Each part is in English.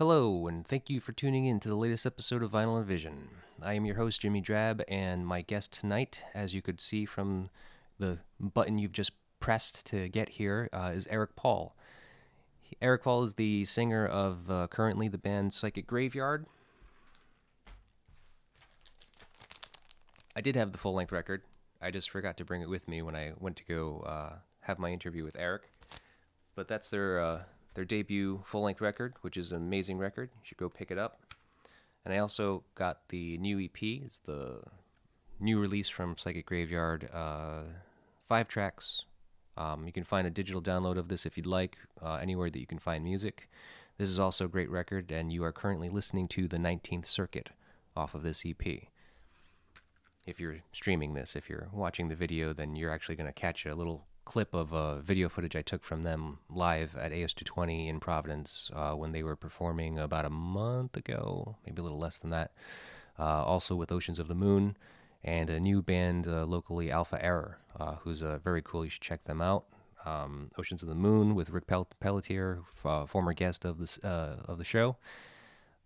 Hello, and thank you for tuning in to the latest episode of Vinyl and Vision. I am your host, Jimmy Drab, and my guest tonight, as you could see from the button you've just pressed to get here, is Eric Paul. Eric Paul is the singer of currently the band Psychic Graveyard. I did have the full-length record. I just forgot to bring it with me when I went to go have my interview with Eric. But that's their debut full-length record, which is an amazing record. You should go pick it up. And I also got the new EP. It's the new release from Psychic Graveyard, 5 tracks. You can find a digital download of this if you'd like, anywhere that you can find music. This is also a great record, and you are currently listening to the 19th Circuit off of this EP. If you're streaming this, if you're watching the video, then you're actually going to catch a little clip of video footage I took from them live at AS220 in Providence when they were performing about a month ago, maybe a little less than that, also with Oceans of the Moon and a new band locally, Alpha Error, who's very cool. You should check them out. Oceans of the Moon with Rick Pelletier, former guest of this of the show,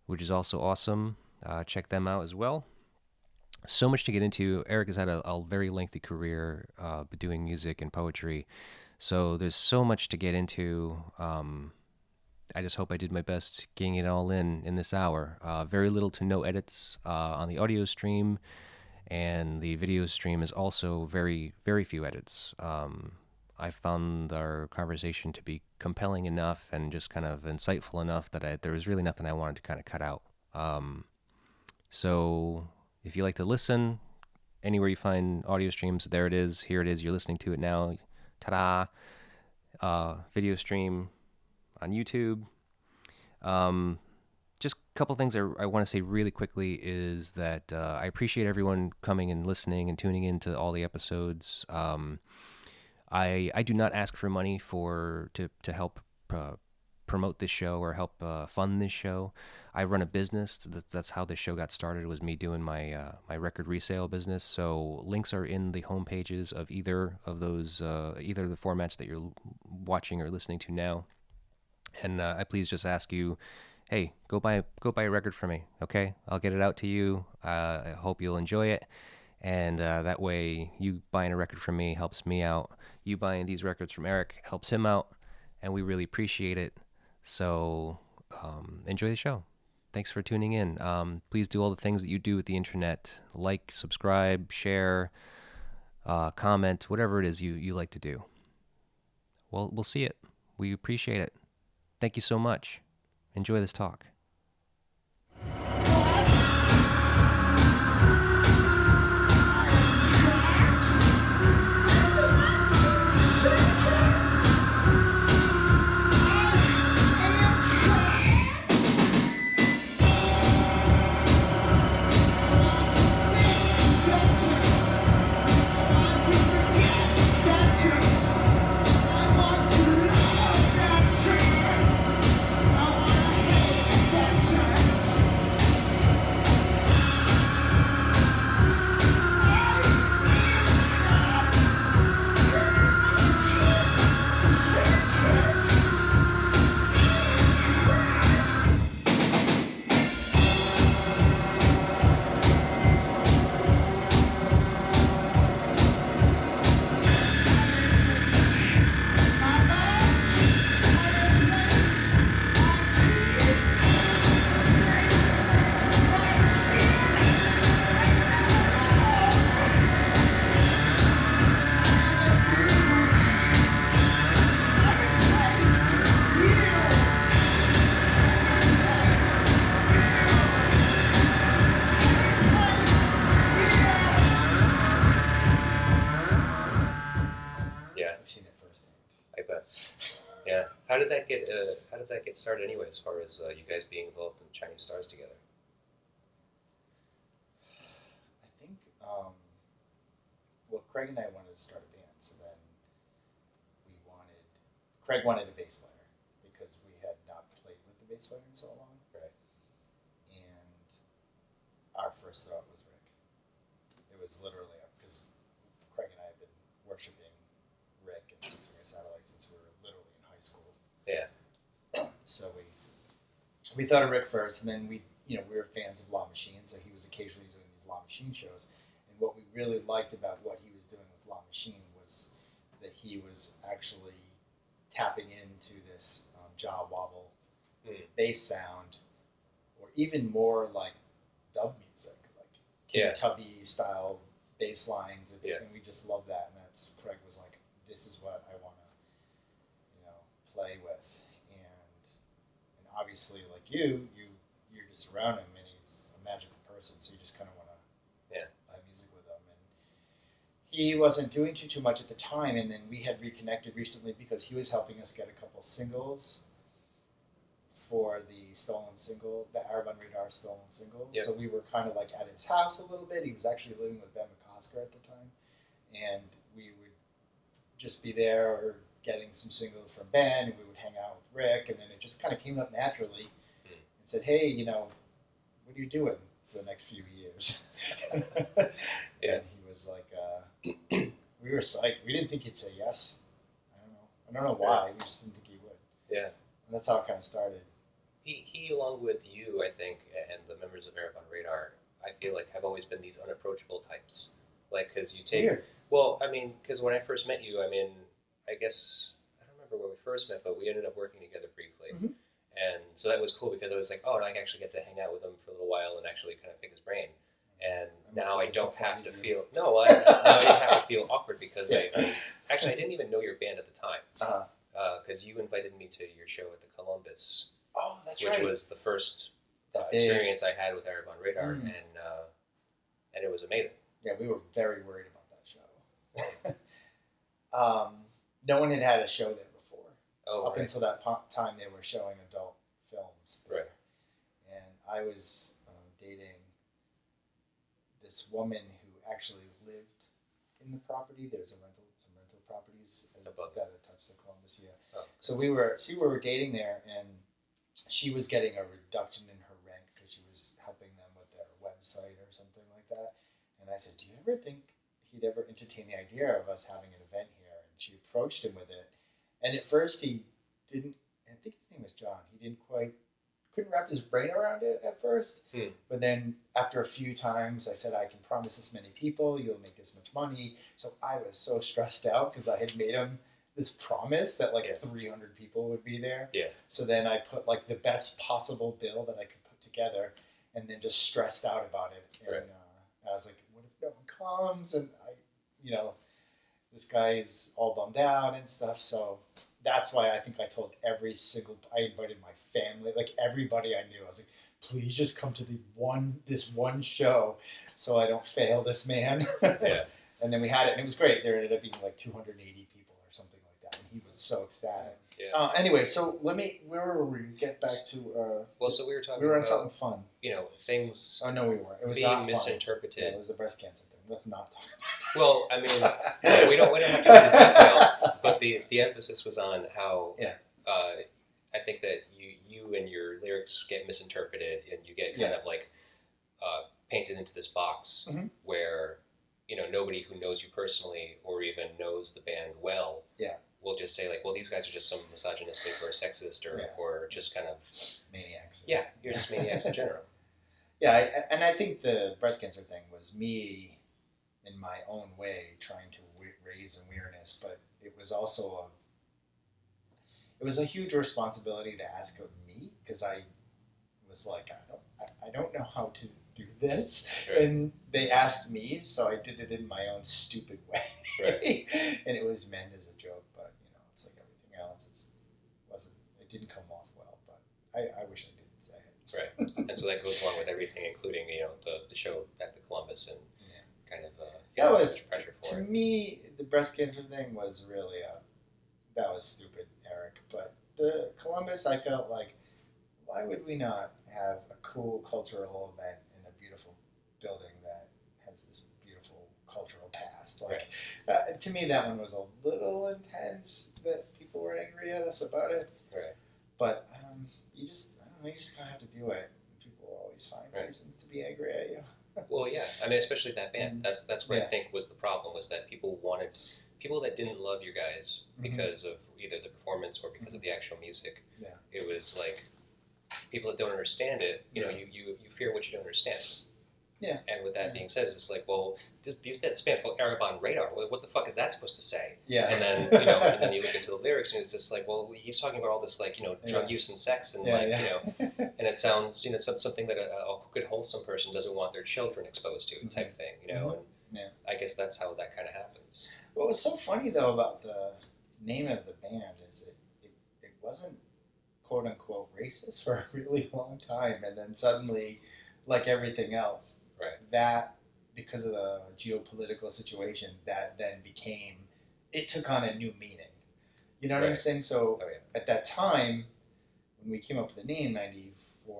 which is also awesome. Check them out as well. So much to get into. Eric has had a very lengthy career doing music and poetry, so there's so much to get into. I just hope I did my best getting it all in this hour. Very little to no edits on the audio stream, and the video stream is also very, very few edits. I found our conversation to be compelling enough and just kind of insightful enough that there was really nothing I wanted to kind of cut out. So if you like to listen, anywhere you find audio streams, there it is, here it is, you're listening to it now. Ta-da! Video stream on YouTube. Just a couple things I want to say really quickly is that I appreciate everyone coming and listening and tuning into all the episodes. I do not ask for money to help promote this show or help fund this show. I run a business. That's how this show got started, was me doing my my record resale business. So links are in the home pages of either of those either of the formats that you're watching or listening to now. And I please just ask you, hey, go buy a record for me, okay? I'll get it out to you. I hope you'll enjoy it. And that way, you buying a record from me helps me out. You buying these records from Eric helps him out, and we really appreciate it. So enjoy the show. Thanks for tuning in. Please do all the things that you do with the internet. Like, subscribe, share, comment, whatever it is you like to do. Well, we'll see it. We appreciate it. Thank you so much. Enjoy this talk. How did that get started anyway, as far as you guys being involved in Chinese Stars together? I think, well, Craig and I wanted to start a band, so then Craig wanted a bass player, because we had not played with a bass player in so long. Right. And our first thought was Rick. It was literally, because Craig and I had been worshiping Rick and since we were satellites, since we were literally in high school. Yeah. So we we thought of Rick first, and then we were fans of Law Machine, so he was occasionally doing these Law Machine shows. And what we really liked about what he was doing with Law Machine was that he was actually tapping into this jaw wobble bass sound, or even more like dub music, like Kentucky style bass lines, and we just loved that. And that's Craig was like, this is what I want to play with. And obviously, like you're just around him, and he's a magical person, so you just kind of want to play music with him. And he wasn't doing too much at the time, and then we had reconnected recently because he was helping us get a couple singles for the Stolen single, the Arab on Radar Stolen single. Yep. So we were kind of like at his house a little bit. He was actually living with Ben McCosker at the time, and we would just be there or getting some singles from Ben, and we would hang out with Rick, and then it just kind of came up naturally and said, hey, what are you doing for the next few years? And he was like, we were psyched. We didn't think he'd say yes. I don't know why. We just didn't think he would. Yeah. And that's how it kind of started. He, along with you, I think, and the members of Arab on Radar, I feel like have always been these unapproachable types. Like, because you take... Weird. Well, I mean, because when I first met you, I mean, I guess, I don't remember when we first met, but we ended up working together briefly. Mm-hmm. And so that was cool because I was like, oh, and I actually get to hang out with him for a little while and actually kind of pick his brain. And now I don't have to feel... No, now I don't have to feel awkward because actually, I didn't even know your band at the time. Uh-huh. Because you invited me to your show at the Columbus, which was the first experience I had with Arab on Radar, and it was amazing. Yeah, we were very worried about that show. No one had had a show there before. Oh, up until that time, they were showing adult films there. Right. And I was dating this woman who actually lived in the property. There's a rental. Properties above that touch the Columbus, So we were dating there, and she was getting a reduction in her rent because she was helping them with their website or something like that. And I said, do you ever think he'd ever entertain the idea of us having an event here? And she approached him with it. And at first he didn't, I think his name was John, he couldn't wrap his brain around it at first. But then after a few times, I said, I can promise this many people, you'll make this much money. So I was so stressed out because I had made him this promise that 300 people would be there. Yeah. So then I put the best possible bill that I could put together and then just stressed out about it. And I was like, what if no one comes? And this guy's all bummed out and stuff. So that's why I think I told I invited my family, everybody I knew. I was like, please just come to this one show so I don't fail this man. And then we had it, and it was great. There ended up being 280 people or something like that, and he was so ecstatic. Yeah. Anyway, so where were we? Get back to... so we were talking about... We were on something fun. Things... Oh, no, we weren't. It was being not misinterpreted. Yeah, it was the breast cancer thing. Let's not talk about it. Well, I mean, we don't have to go into detail, but the emphasis was on how... Yeah. I think that you and your lyrics get misinterpreted, and you get kind of painted into this box where nobody who knows you personally or even knows the band well will just say these guys are just some misogynistic or sexist or just kind of maniacs. Yeah, you're just maniacs in general. Yeah, and I think the breast cancer thing was me in my own way trying to raise awareness, but it was also it was a huge responsibility to ask of me because I was like, I don't know how to do this. Right. And they asked me, so I did it in my own stupid way. Right. And it was meant as a joke, but it's like everything else. It didn't come off well, but I wish I didn't say it. Right. And so that goes along with everything, including, the show at the Columbus and kind of, that was pressure for it. To me, the breast cancer thing was really that was stupid, Eric. But the Columbus, I felt like, why would we not have a cool cultural event in a beautiful building that has this beautiful cultural past? To me, that one was a little intense that people were angry at us about it. Right. But I don't know, you just kind of have to do it. People always find reasons to be angry at you. Well, yeah. I mean, especially that band. That's what I think was the problem, was that people wanted... People that didn't love you guys because of either the performance or because of the actual music, it was like, people that don't understand it, you know, you fear what you don't understand. Yeah. And with that being said, it's like, well, these bands called Erebon Radar. What the fuck is that supposed to say? Yeah. And then, you know, and then you look into the lyrics, and it's just like, well, he's talking about all this, like, you know, drug use and sex, and like, you know, and it sounds, you know, something that a good wholesome person doesn't want their children exposed to, type thing, you know. And I guess that's how that kind of happens. What was so funny though about the name of the band is it wasn't quote unquote racist for a really long time, and then suddenly, like everything else. Right. That, because of the geopolitical situation, that then became, it took on a new meaning. You know what I'm saying? So at that time, when we came up with the name, 94,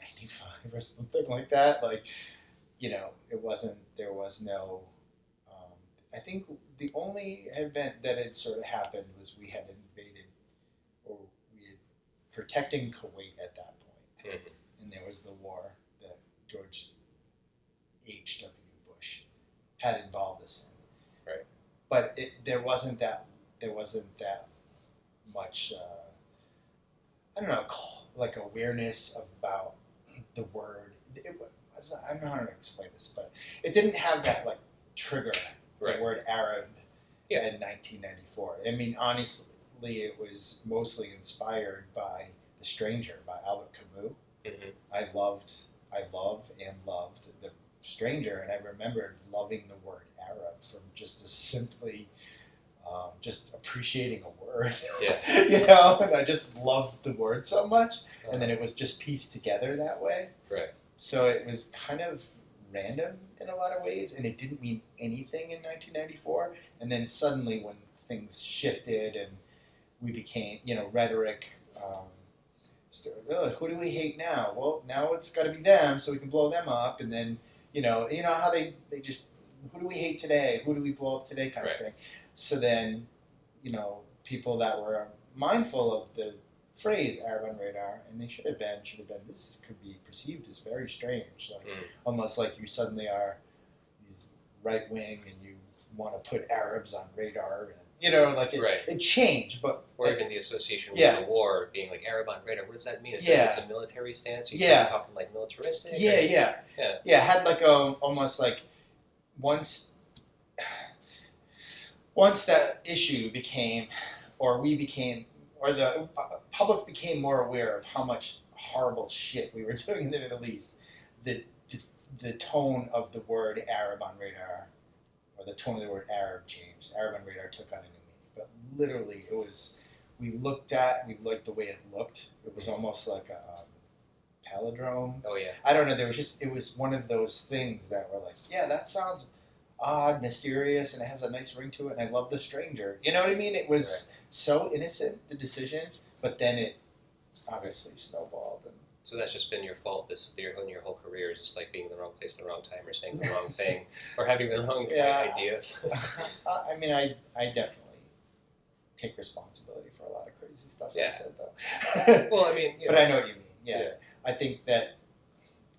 95 or something like that, like, you know, it wasn't, there was no, I think the only event that had sort of happened was we had invaded, or we were protecting Kuwait at that point. Mm-hmm. And there was the war that George H.W. Bush had involved us in, right? But there wasn't that much. I don't know, like awareness about the word. I don't know how to explain this, but it didn't have that like trigger. Right. The word Arab in 1994. I mean, honestly, it was mostly inspired by *The Stranger* by Albert Camus. Mm-hmm. I loved the Stranger, and I remembered loving the word Arab from just as simply just appreciating a word, you know, and I just loved the word so much, and then it was just pieced together that way, right? So it was kind of random in a lot of ways, and it didn't mean anything in 1994, and then suddenly when things shifted and we became, you know, rhetoric, who do we hate now? Well, now it's got to be them, so we can blow them up, and then, You know how they just, who do we hate today? Who do we blow up today kind of thing. So then, you know, people that were mindful of the phrase Erebon Radar, and they should have been, this could be perceived as very strange. Like, almost like you suddenly are these right wing and you want to put Arabs on radar, and, you know, like it changed. But, or even the association with the war being like Erebon Radar, what does that mean? Is that it's a military stance? You're talking like militaristic? Yeah, had like almost like once that issue became, or we became, or the public became more aware of how much horrible shit we were doing in the Middle East, the tone of the word Erebon Radar, or the tone of the word Arab changed. Erebon Radar took on a new meaning. But literally, it was, we liked the way it looked. It was almost like a palindrome. Oh, yeah. I don't know. It was one of those things that were like, yeah, that sounds odd, mysterious, and it has a nice ring to it, and I love The Stranger. You know what I mean? It was so innocent, the decision, but then it obviously snowballed. And so that's just been your fault your whole career, just like being in the wrong place at the wrong time, or saying the wrong thing, or having the wrong ideas. I mean, I definitely take responsibility for a lot of crazy stuff I said, though. Well, I mean... You know, but I know what you mean, I think that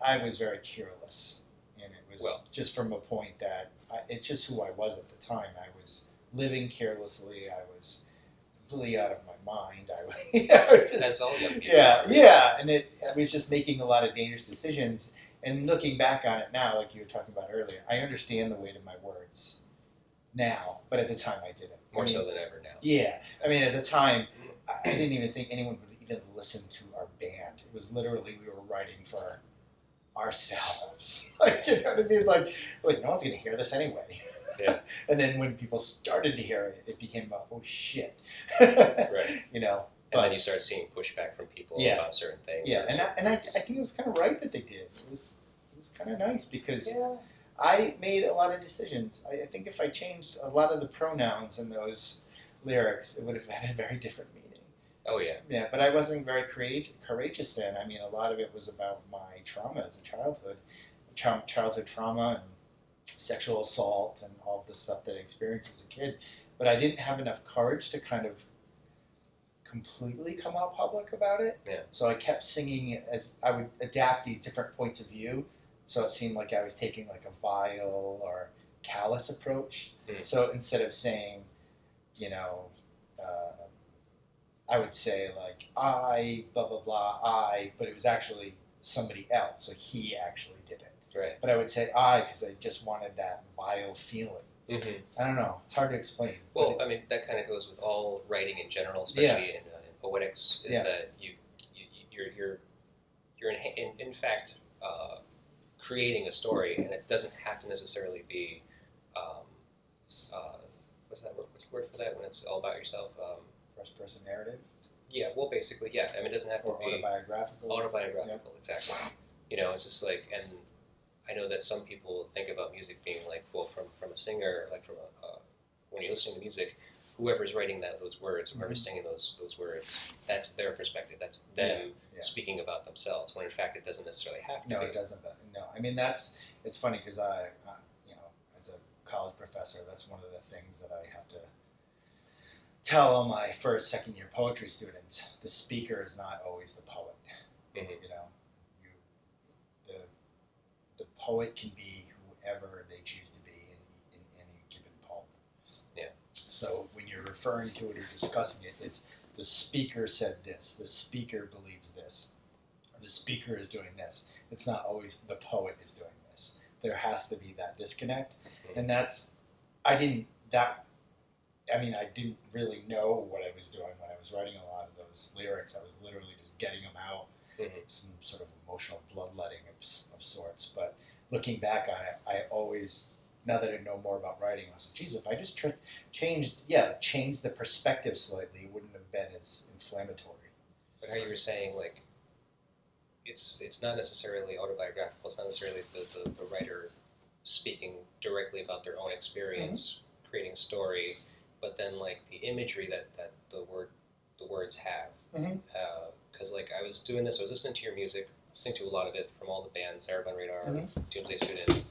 I was very careless, and it was just from a point that... it's just who I was at the time. I was living carelessly, I was completely out of my mind. That's all young people. And I was just making a lot of dangerous decisions. And looking back on it now, like you were talking about earlier, I understand the weight of my words now, but at the time I didn't. More so than ever now. Yeah. I mean, at the time, I didn't even think anyone would even listen to our band. It was literally, we were writing for ourselves. Like, you know what I mean? Like no one's going to hear this anyway. Yeah. And then when people started to hear it, it became about, oh shit. Right. You know. And then you start seeing pushback from people about certain things. Yeah. And I think it was kind of right that they did. It was kind of nice because I made a lot of decisions. I think if I changed a lot of the pronouns in those lyrics, it would have had a very different meaning. Oh yeah. Yeah, but I wasn't very courageous then. I mean, a lot of it was about my trauma as a childhood, childhood trauma and sexual assault and all the stuff that I experienced as a kid, but I didn't have enough courage to kind of completely come out public about it. Yeah. So I kept singing as I would adapt these different points of view. So it seemed like I was taking like a vile or callous approach. Mm. So instead of saying, you know, I would say like, I, blah, blah, blah, I, but it was actually somebody else. So he actually did it. Right. But I would say I because I just wanted that vile feeling. Mm-hmm. I don't know. It's hard to explain. Well, I mean, that kind of goes with all writing in general, especially in poetics, is that you're in fact creating a story, and it doesn't have to necessarily be what's the word for that when it's all about yourself? First person narrative. Yeah. Well, basically, yeah. I mean, it doesn't have to be autobiographical. Autobiographical, yeah. Exactly. You know, it's just like and. I know that some people think about music being like, well, from a singer, like from a, when you're listening to music, whoever's writing those words, whoever's singing those words, that's their perspective. That's them speaking about themselves. When in fact, it doesn't necessarily have to. No, it doesn't. No, I mean it's funny because I, you know, as a college professor, that's one of the things that I have to tell all my first, second year poetry students: the speaker is not always the poet. Mm-hmm. You know. The poet can be whoever they choose to be in any given poem. Yeah. So when you're referring to it or discussing it, it's the speaker said this, the speaker believes this, the speaker is doing this. It's not always the poet is doing this. There has to be that disconnect. Mm-hmm. And I didn't really know what I was doing when I was writing a lot of those lyrics. I was literally just getting them out. Mm-hmm. Some sort of emotional bloodletting of sorts. But looking back on it, I always, now that I know more about writing, I was like, geez, if I just changed the perspective slightly, it wouldn't have been as inflammatory. But how you were saying, like, it's not necessarily autobiographical, it's not necessarily the writer speaking directly about their own experience, mm-hmm. creating a story, but then, like, the imagery that the words have. Mm-hmm. Because like I was doing this, I was listening to your music, listening to a lot of it from all the bands, Sarabun Radar, mm-hmm. Doomsday Student,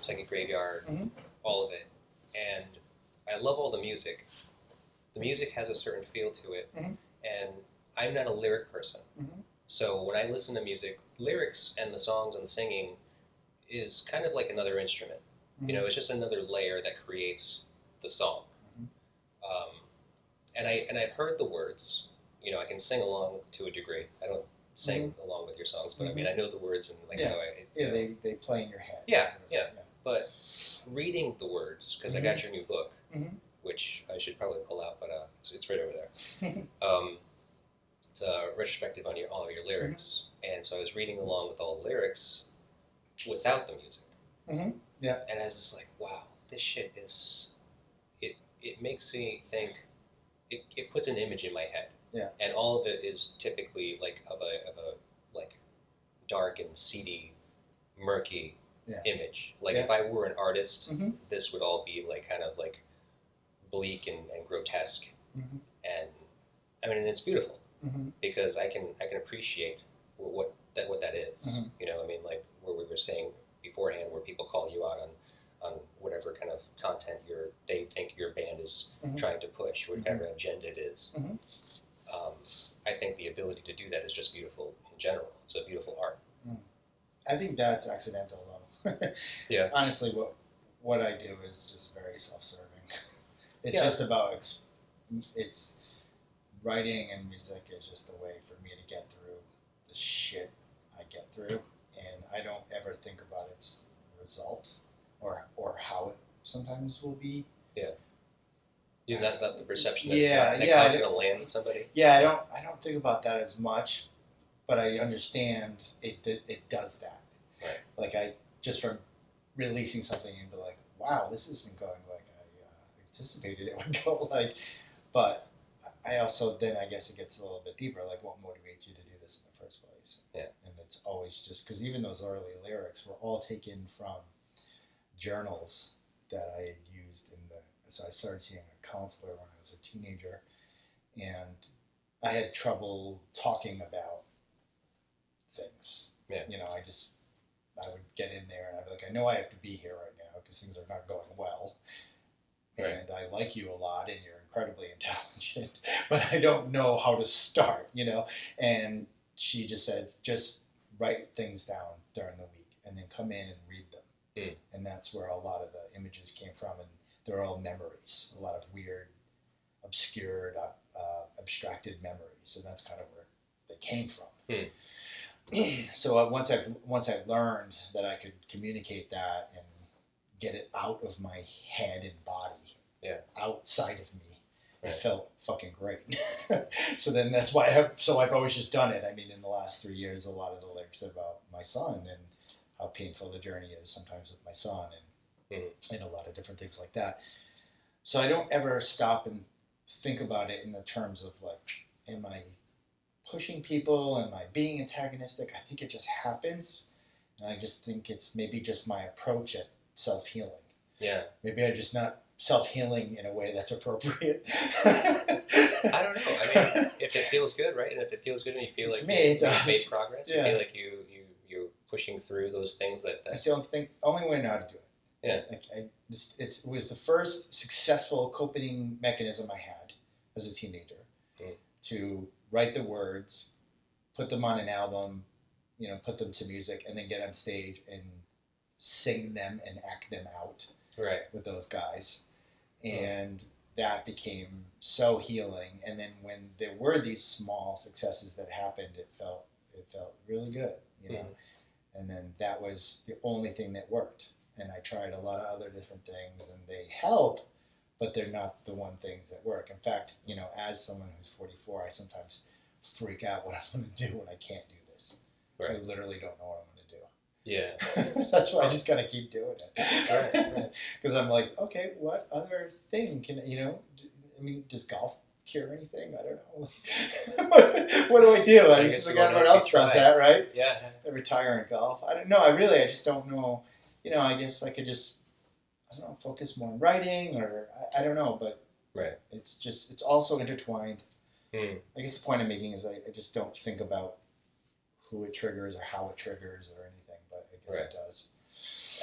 Psychic Graveyard, mm-hmm. all of it. And I love all the music. The music has a certain feel to it, mm-hmm. and I'm not a lyric person. Mm-hmm. So when I listen to music, lyrics and the songs and the singing is kind of like another instrument. Mm-hmm. You know, it's just another layer that creates the song. Mm-hmm. And I've heard the words. You know, I can sing along to a degree. I don't sing mm-hmm. along with your songs, but mm-hmm. I mean, I know the words and like how they play in your head. Yeah. But reading the words, because mm-hmm. I got your new book, mm-hmm. which I should probably pull out, but it's right over there. It's a retrospective on all of your lyrics, mm-hmm. and so I was reading along with all the lyrics without the music. Mm-hmm. Yeah. And I was just like, wow, this shit is. It makes me think. It puts an image in my head. Yeah. And all of it is typically like of a like dark and seedy, murky image. Like if I were an artist, mm-hmm. this would all be like kind of like bleak and grotesque. Mm-hmm. And I mean, and it's beautiful mm-hmm. because I can appreciate what that is. Mm-hmm. You know, I mean, like where we were saying beforehand, where people call you out on whatever kind of content they think your band is mm-hmm. trying to push, whatever mm-hmm. agenda it is. Mm-hmm. I think the ability to do that is just beautiful in general. It's a beautiful art. Mm. I think that's accidental love. Yeah. Honestly, what I do is just very self-serving. It's just about it's writing and music is just the way for me to get through the shit I get through, and I don't ever think about its result or how it sometimes will be. Yeah. Yeah, not the perception that's going to land with somebody. Yeah, I don't think about that as much, but I understand it does that. Right. Like I just from releasing something and be like, wow, this isn't going like I anticipated it would go. Like, but I also then I guess it gets a little bit deeper. Like, what motivates you to do this in the first place? Yeah. And it's always just because even those early lyrics were all taken from journals that I had used in the. So I started seeing a counselor when I was a teenager, and I had trouble talking about things. Yeah. You know, I would get in there and I'd be like, I know I have to be here right now because things are not going well. Right. And I like you a lot and you're incredibly intelligent, but I don't know how to start, you know? And she just said, just write things down during the week and then come in and read them. Mm. And that's where a lot of the images came from. And they're all memories, a lot of weird obscured, abstracted memories, and that's kind of where they came from. Hmm. So once I learned that I could communicate that and get it out of my head and body, yeah, outside of me, right, it felt fucking great. So then that's why I've always just done it. I mean, in the last 3 years, a lot of the lyrics are about my son and how painful the journey is sometimes with my son, and mm-hmm, and a lot of different things like that. So I don't ever stop and think about it in the terms of like, am I pushing people? Am I being antagonistic? I think it just happens. And I just think it's maybe just my approach at self-healing. Yeah. Maybe I'm just not self-healing in a way that's appropriate. I don't know. I mean, if it feels good, right? And if it feels good and you feel like you've made progress, yeah, you feel like you're pushing through those things. That's the only way now to do it. Yeah. Like it was the first successful coping mechanism I had as a teenager, mm, to write the words, put them on an album, you know, put them to music, and then get on stage and sing them and act them out, right, with those guys. And mm, that became so healing. And then when there were these small successes that happened, it felt really good, you know. Mm. And then that was the only thing that worked. And I tried a lot of other different things, and they help, but they're not the one things that work. In fact, you know, as someone who's 44, I sometimes freak out what I'm going to do when I can't do this. Right. I literally don't know what I'm going to do. Yeah. That's why I just got to keep doing it. Because I'm like, okay, what other thing can, you know, I mean, does golf cure anything? I don't know. What do I do? I just think everyone else does that, right? Yeah. They retire in golf. I don't know. I just don't know. You know, I guess I could just, I don't know, focus more on writing, or I don't know, but right, it's just, it's also intertwined. Hmm. I guess the point I'm making is I just don't think about who it triggers or how it triggers or anything, but I guess right, it does.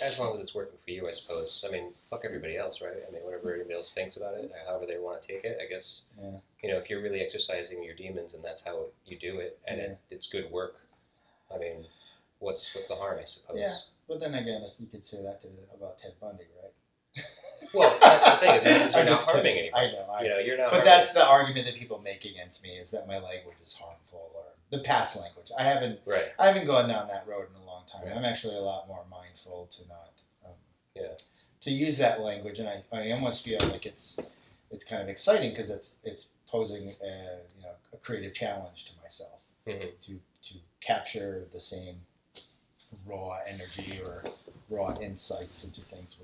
As long as it's working for you, I suppose. I mean, fuck everybody else, right? I mean, whatever everybody else thinks about it, however they want to take it, I guess. Yeah. You know, if you're really exercising your demons and that's how you do it, and yeah, it's good work, I mean, what's the harm, I suppose? Yeah. But then again, you could say that about Ted Bundy, right? Well, that's the thing, is you're not harming anybody. I know. You know, you're not. But that's the argument that people make against me, is that my language is harmful, or the past language. I haven't gone down that road in a long time. Right. I'm actually a lot more mindful to not to use that language, and I almost feel like it's kind of exciting because it's posing a creative challenge to myself, mm-hmm, to capture the same raw energy or raw insights into things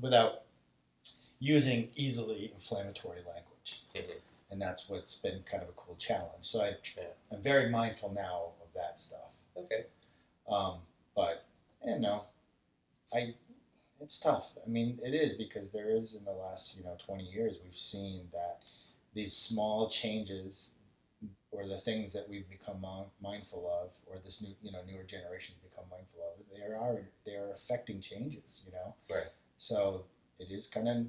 without using easily inflammatory language, mm-hmm, and that's what's been kind of a cool challenge. So I'm very mindful now of that stuff. Okay, but you know, it's tough. I mean, it is, because there is, in the last 20 years, we've seen that these small changes, or the things that we've become mindful of, or this newer generations become mindful of, they are affecting changes, Right. So it is kind of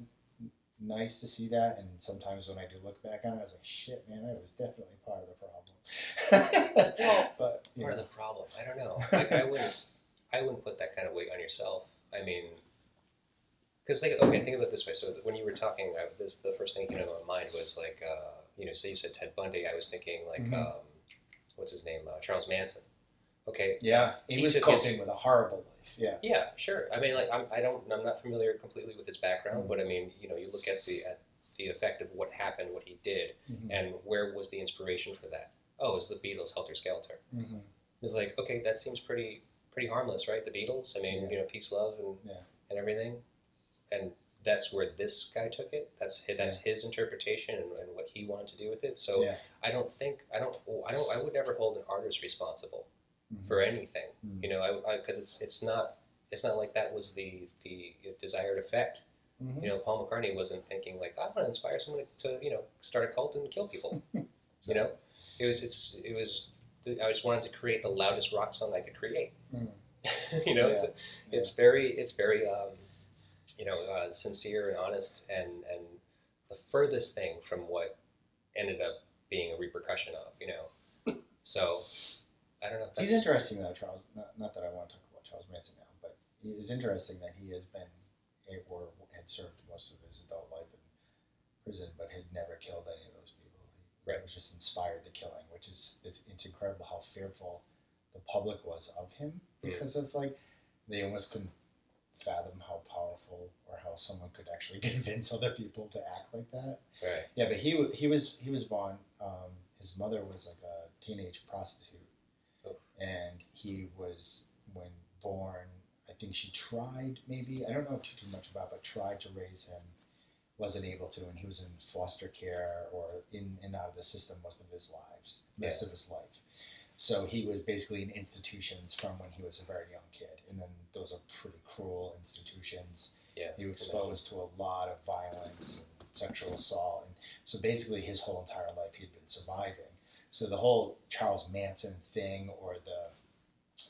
nice to see that, and sometimes when I do look back on it, I was like, shit, man, I was definitely part of the problem. But part of the problem, I don't know. Like, I wouldn't put that kind of weight on yourself. I mean, because think about it this way. So when you were talking, the first thing that came to my mind was like, so you said Ted Bundy. I was thinking like, mm-hmm, what's his name? Charles Manson. Okay. Yeah, he was coping with a horrible life. Yeah. Yeah, sure. I mean, like, I'm not familiar completely with his background, mm-hmm, but I mean, you look at the effect of what happened, what he did, mm-hmm, and where was the inspiration for that? Oh, it's the Beatles, Helter Skelter. Mm-hmm. It's like, okay, that seems pretty harmless, right? The Beatles. I mean, peace, love, and everything, and that's where this guy took it. That's his interpretation and what he wanted to do with it. So I would never hold an artist responsible, mm-hmm, for anything, mm-hmm, because it's not like that was the desired effect. Mm-hmm. Paul McCartney wasn't thinking like, I want to inspire someone to start a cult and kill people. I just wanted to create the loudest rock song I could create. Mm-hmm. It's very sincere and honest, and the furthest thing from what ended up being a repercussion of, So, I don't know. If he's interesting, though, Charles. Not that I want to talk about Charles Manson now, but it is interesting that he has served most of his adult life in prison, but had never killed any of those people. He was just inspired the killing, which is, it's incredible how fearful the public was of him because of, like, they almost couldn't fathom how powerful or how someone could actually convince other people to act like that. Right. Yeah, but he was born, his mother was like a teenage prostitute. Oh. And he was, when born, I think she tried, maybe, I don't know too much about, but tried to raise him, wasn't able to, and he was in foster care or in and out of the system most of his lives, most of his life. So he was basically in institutions from when he was a very young kid, and then those are pretty cruel institutions. Yeah, he was exposed to a lot of violence and sexual assault, and so basically his whole entire life he'd been surviving. So the whole Charles Manson thing, or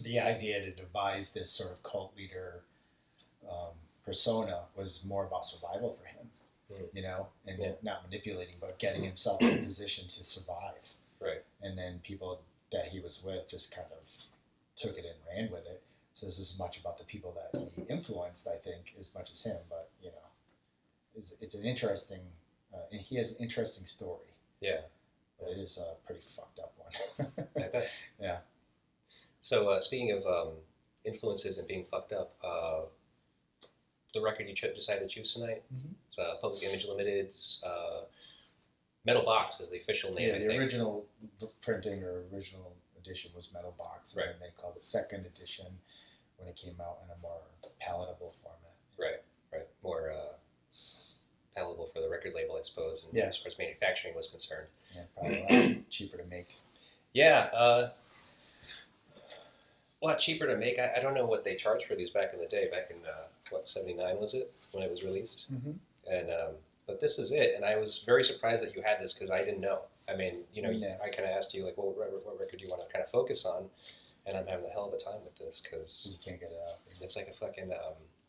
the idea to devise this sort of cult leader persona, was more about survival for him, you know, and not manipulating, but getting himself in a position to survive. Right. And then people that he was with just kind of took it and ran with it. So this is much about the people that he influenced, I think, as much as him. But, you know, it's an interesting, and he has an interesting story. Yeah. But it is a pretty fucked up one. I bet. Yeah. So speaking of influences and being fucked up, the record you decided to choose tonight, it's, Public Image Limited's Metal Box is the official name. Yeah, the original printing or original edition was Metal Box, and then they called it Second Edition when it came out in a more palatable format. Right, right, more palatable for the record label, I suppose, and as far as manufacturing was concerned. Yeah, probably a lot cheaper to make. Yeah. A lot cheaper to make. I don't know what they charged for these back in the day. Back in what, 79 was it when it was released? And but this is it. And I was very surprised that you had this because I didn't know. I mean, you know, I kind of asked you like, well, what record do you want to kind of focus on? And I'm having a hell of a time with this because you can't get it out. It's like a fucking.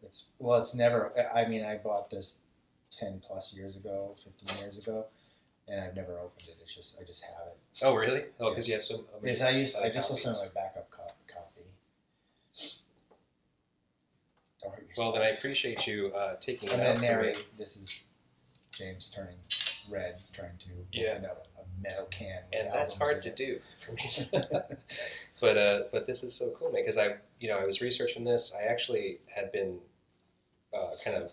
It's well, it's never. I mean, I bought this 10+ years ago, 15 years ago. And I've never opened it. It's just I just have it. Oh really? Oh, because you have some. Yes, I just listened to my backup copy. Don't hurt yourself. Well, then I appreciate you taking. I'm gonna narrate. This is James turning red, trying to open up a metal can. And that's hard to do for me. But this is so cool, man. Because I was researching this. I actually had been kind of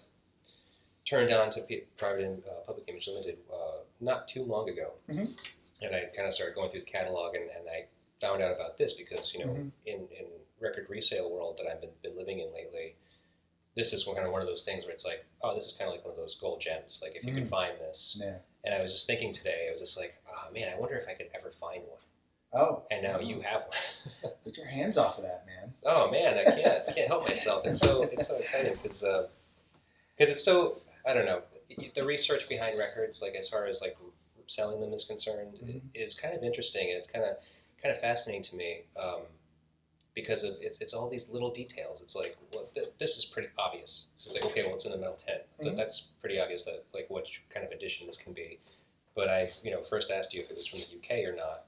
turned on to Public Image Limited not too long ago, and I kind of started going through the catalog, and I found out about this because, you know, in record resale world that I've been living in lately, this is one of those things where it's like, oh, this is kind of like one of those gold gems, like if you can find this. Yeah. And I was just thinking today, I was just like, oh man, I wonder if I could ever find one. Oh. And now you have one. Put your hands off of that, man. Oh man, I can't help myself. It's so exciting because it's so, I don't know, the research behind records, like as far as like selling them is concerned, is kind of interesting, and it's kind of fascinating to me because of it's all these little details. It's like, well, this is pretty obvious. It's like, okay, well, it's in the metal tent, so that's pretty obvious that like what kind of edition this can be. But I, you know, first asked you if it was from the UK or not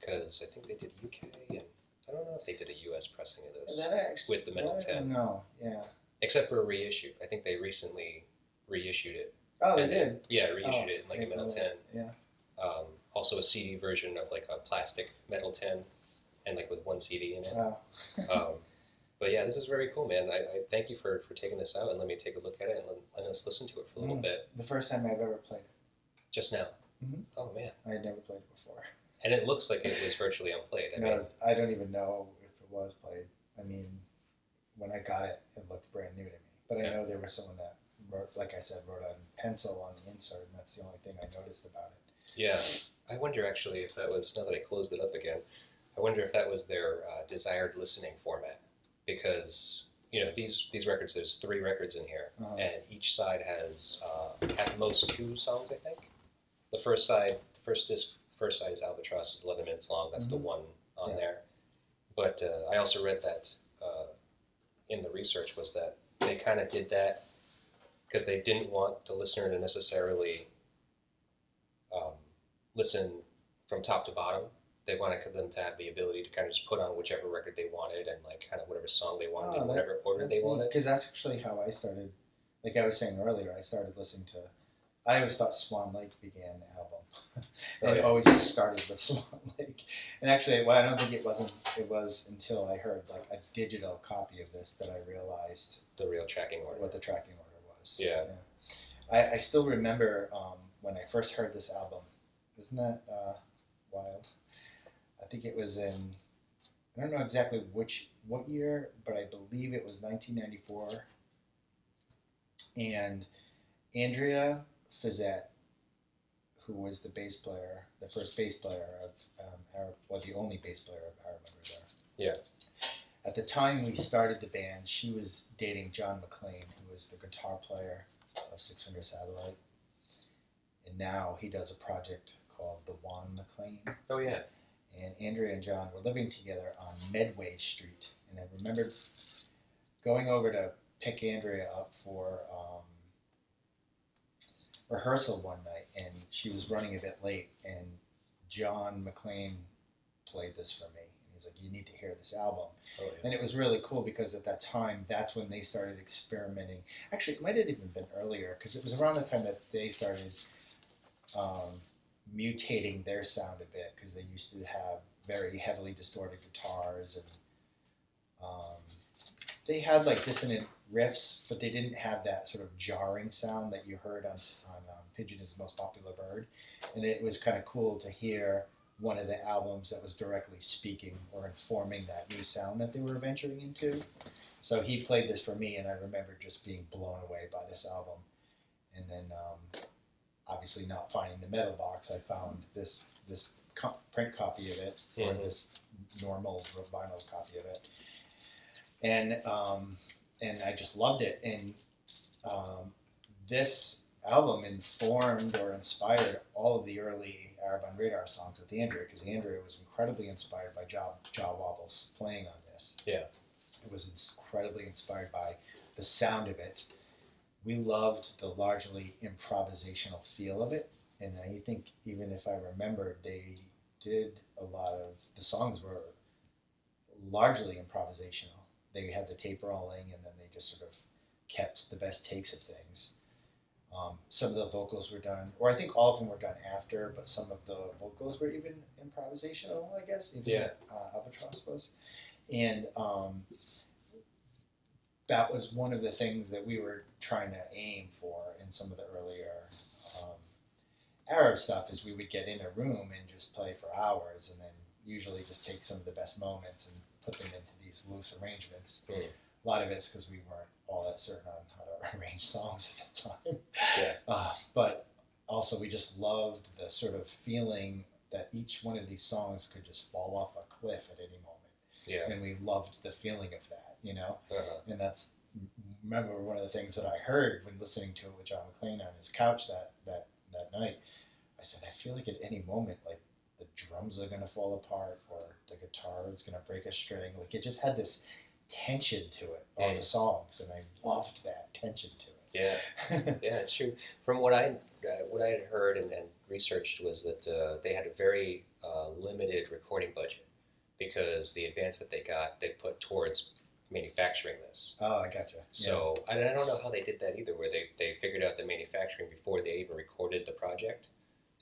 because I think they did UK, and I don't know if they did a US pressing of this with the metal tent. I don't know. Yeah. Except for a reissue. I think they recently reissued it. Oh, they did? Yeah, reissued it in like a metal tin. Yeah. Also a CD version of like a plastic metal tin and like with one CD in it. Oh. But yeah, this is very cool, man. I thank you for taking this out and let me take a look at it and let us listen to it for a little bit. The first time I've ever played it. Just now? Oh, man. I had never played it before. And it looks like it was virtually unplayed. I mean, I don't even know if it was played. I mean, when I got it, it looked brand new to me. But I know there was someone that wrote, like I said, wrote on pencil on the insert, and that's the only thing I noticed about it. Yeah. I wonder, actually, if that was, now that I closed it up again, I wonder if that was their desired listening format. Because, you know, these records, there's 3 records in here, and each side has at most 2 songs, I think. The first side is Albatross, is 11 minutes long. That's the one on there. But I also read that in the research was that they kind of did that because they didn't want the listener to necessarily listen from top to bottom. They wanted them to have the ability to kind of just put on whichever record they wanted and like kind of whatever song they wanted in whatever order they wanted. Because that's actually how I started. Like I was saying earlier, I started listening to I always thought Swan Lake began the album. It always just started with Swan Lake. And actually, well, I don't think it wasn't. It was until I heard like a digital copy of this that I realized the real tracking order. What the tracking order was. Yeah. I still remember when I first heard this album. Isn't that wild? I think it was in, I don't know exactly what year, but I believe it was 1994. And Andrea Fizette, who was the bass player, the first bass player of, well, the only bass player of Our Members Are. Yeah. At the time we started the band, she was dating John McLean, who was the guitar player of 600 Satellite. And now he does a project called The Juan McLean. Oh, yeah. And Andrea and John were living together on Medway Street. And I remember going over to pick Andrea up for rehearsal one night, and she was running a bit late, and John McLean played this for me. And he's like, you need to hear this album. Oh, yeah. And it was really cool because at that time, that's when they started experimenting. Actually, it might have even been earlier because it was around the time that they started mutating their sound a bit, because they used to have very heavily distorted guitars, and they had like dissonant riffs, but they didn't have that sort of jarring sound that you heard on Pigeon Is the Most Popular Bird. And it was kind of cool to hear one of the albums that was directly speaking or informing that new sound that they were venturing into. So he played this for me, and I remember just being blown away by this album. And then obviously not finding the metal box, I found this print copy of it, or this normal vinyl copy of it. And I just loved it. And this album informed or inspired all of the early Arab on Radar songs with Andrea, because Andrea was incredibly inspired by Jaw Wobble's playing on this. Yeah. It was incredibly inspired by the sound of it. We loved the largely improvisational feel of it. And I think, even if I remember, they did a lot of, the songs were largely improvisational. They had the tape rolling, and then they just sort of kept the best takes of things. Some of the vocals were done, or I think all of them were done after, but some of the vocals were even improvisational, I guess, even Albatross was. And that was one of the things that we were trying to aim for in some of the earlier Arab stuff, is we would get in a room and just play for hours, and then usually just take some of the best moments and put them into these loose arrangements. Mm. A lot of it's because we weren't all that certain on how to arrange songs at that time. Yeah. But also we just loved the sort of feeling that each one of these songs could just fall off a cliff at any moment. Yeah. And we loved the feeling of that, you know? Uh-huh. And that's, remember, one of the things that I heard when listening to it with John McLean on his couch that night. I said, I feel like at any moment, like, the drums are going to fall apart, or the guitar is going to break a string. Like, it just had this tension to it, all the songs, and I loved that tension to it. Yeah, yeah, it's true. From what I had heard and researched was that they had a very limited recording budget, because the advance that they got, they put towards manufacturing this. Oh, I gotcha. So yeah. I don't know how they did that either, where they figured out the manufacturing before they even recorded the project.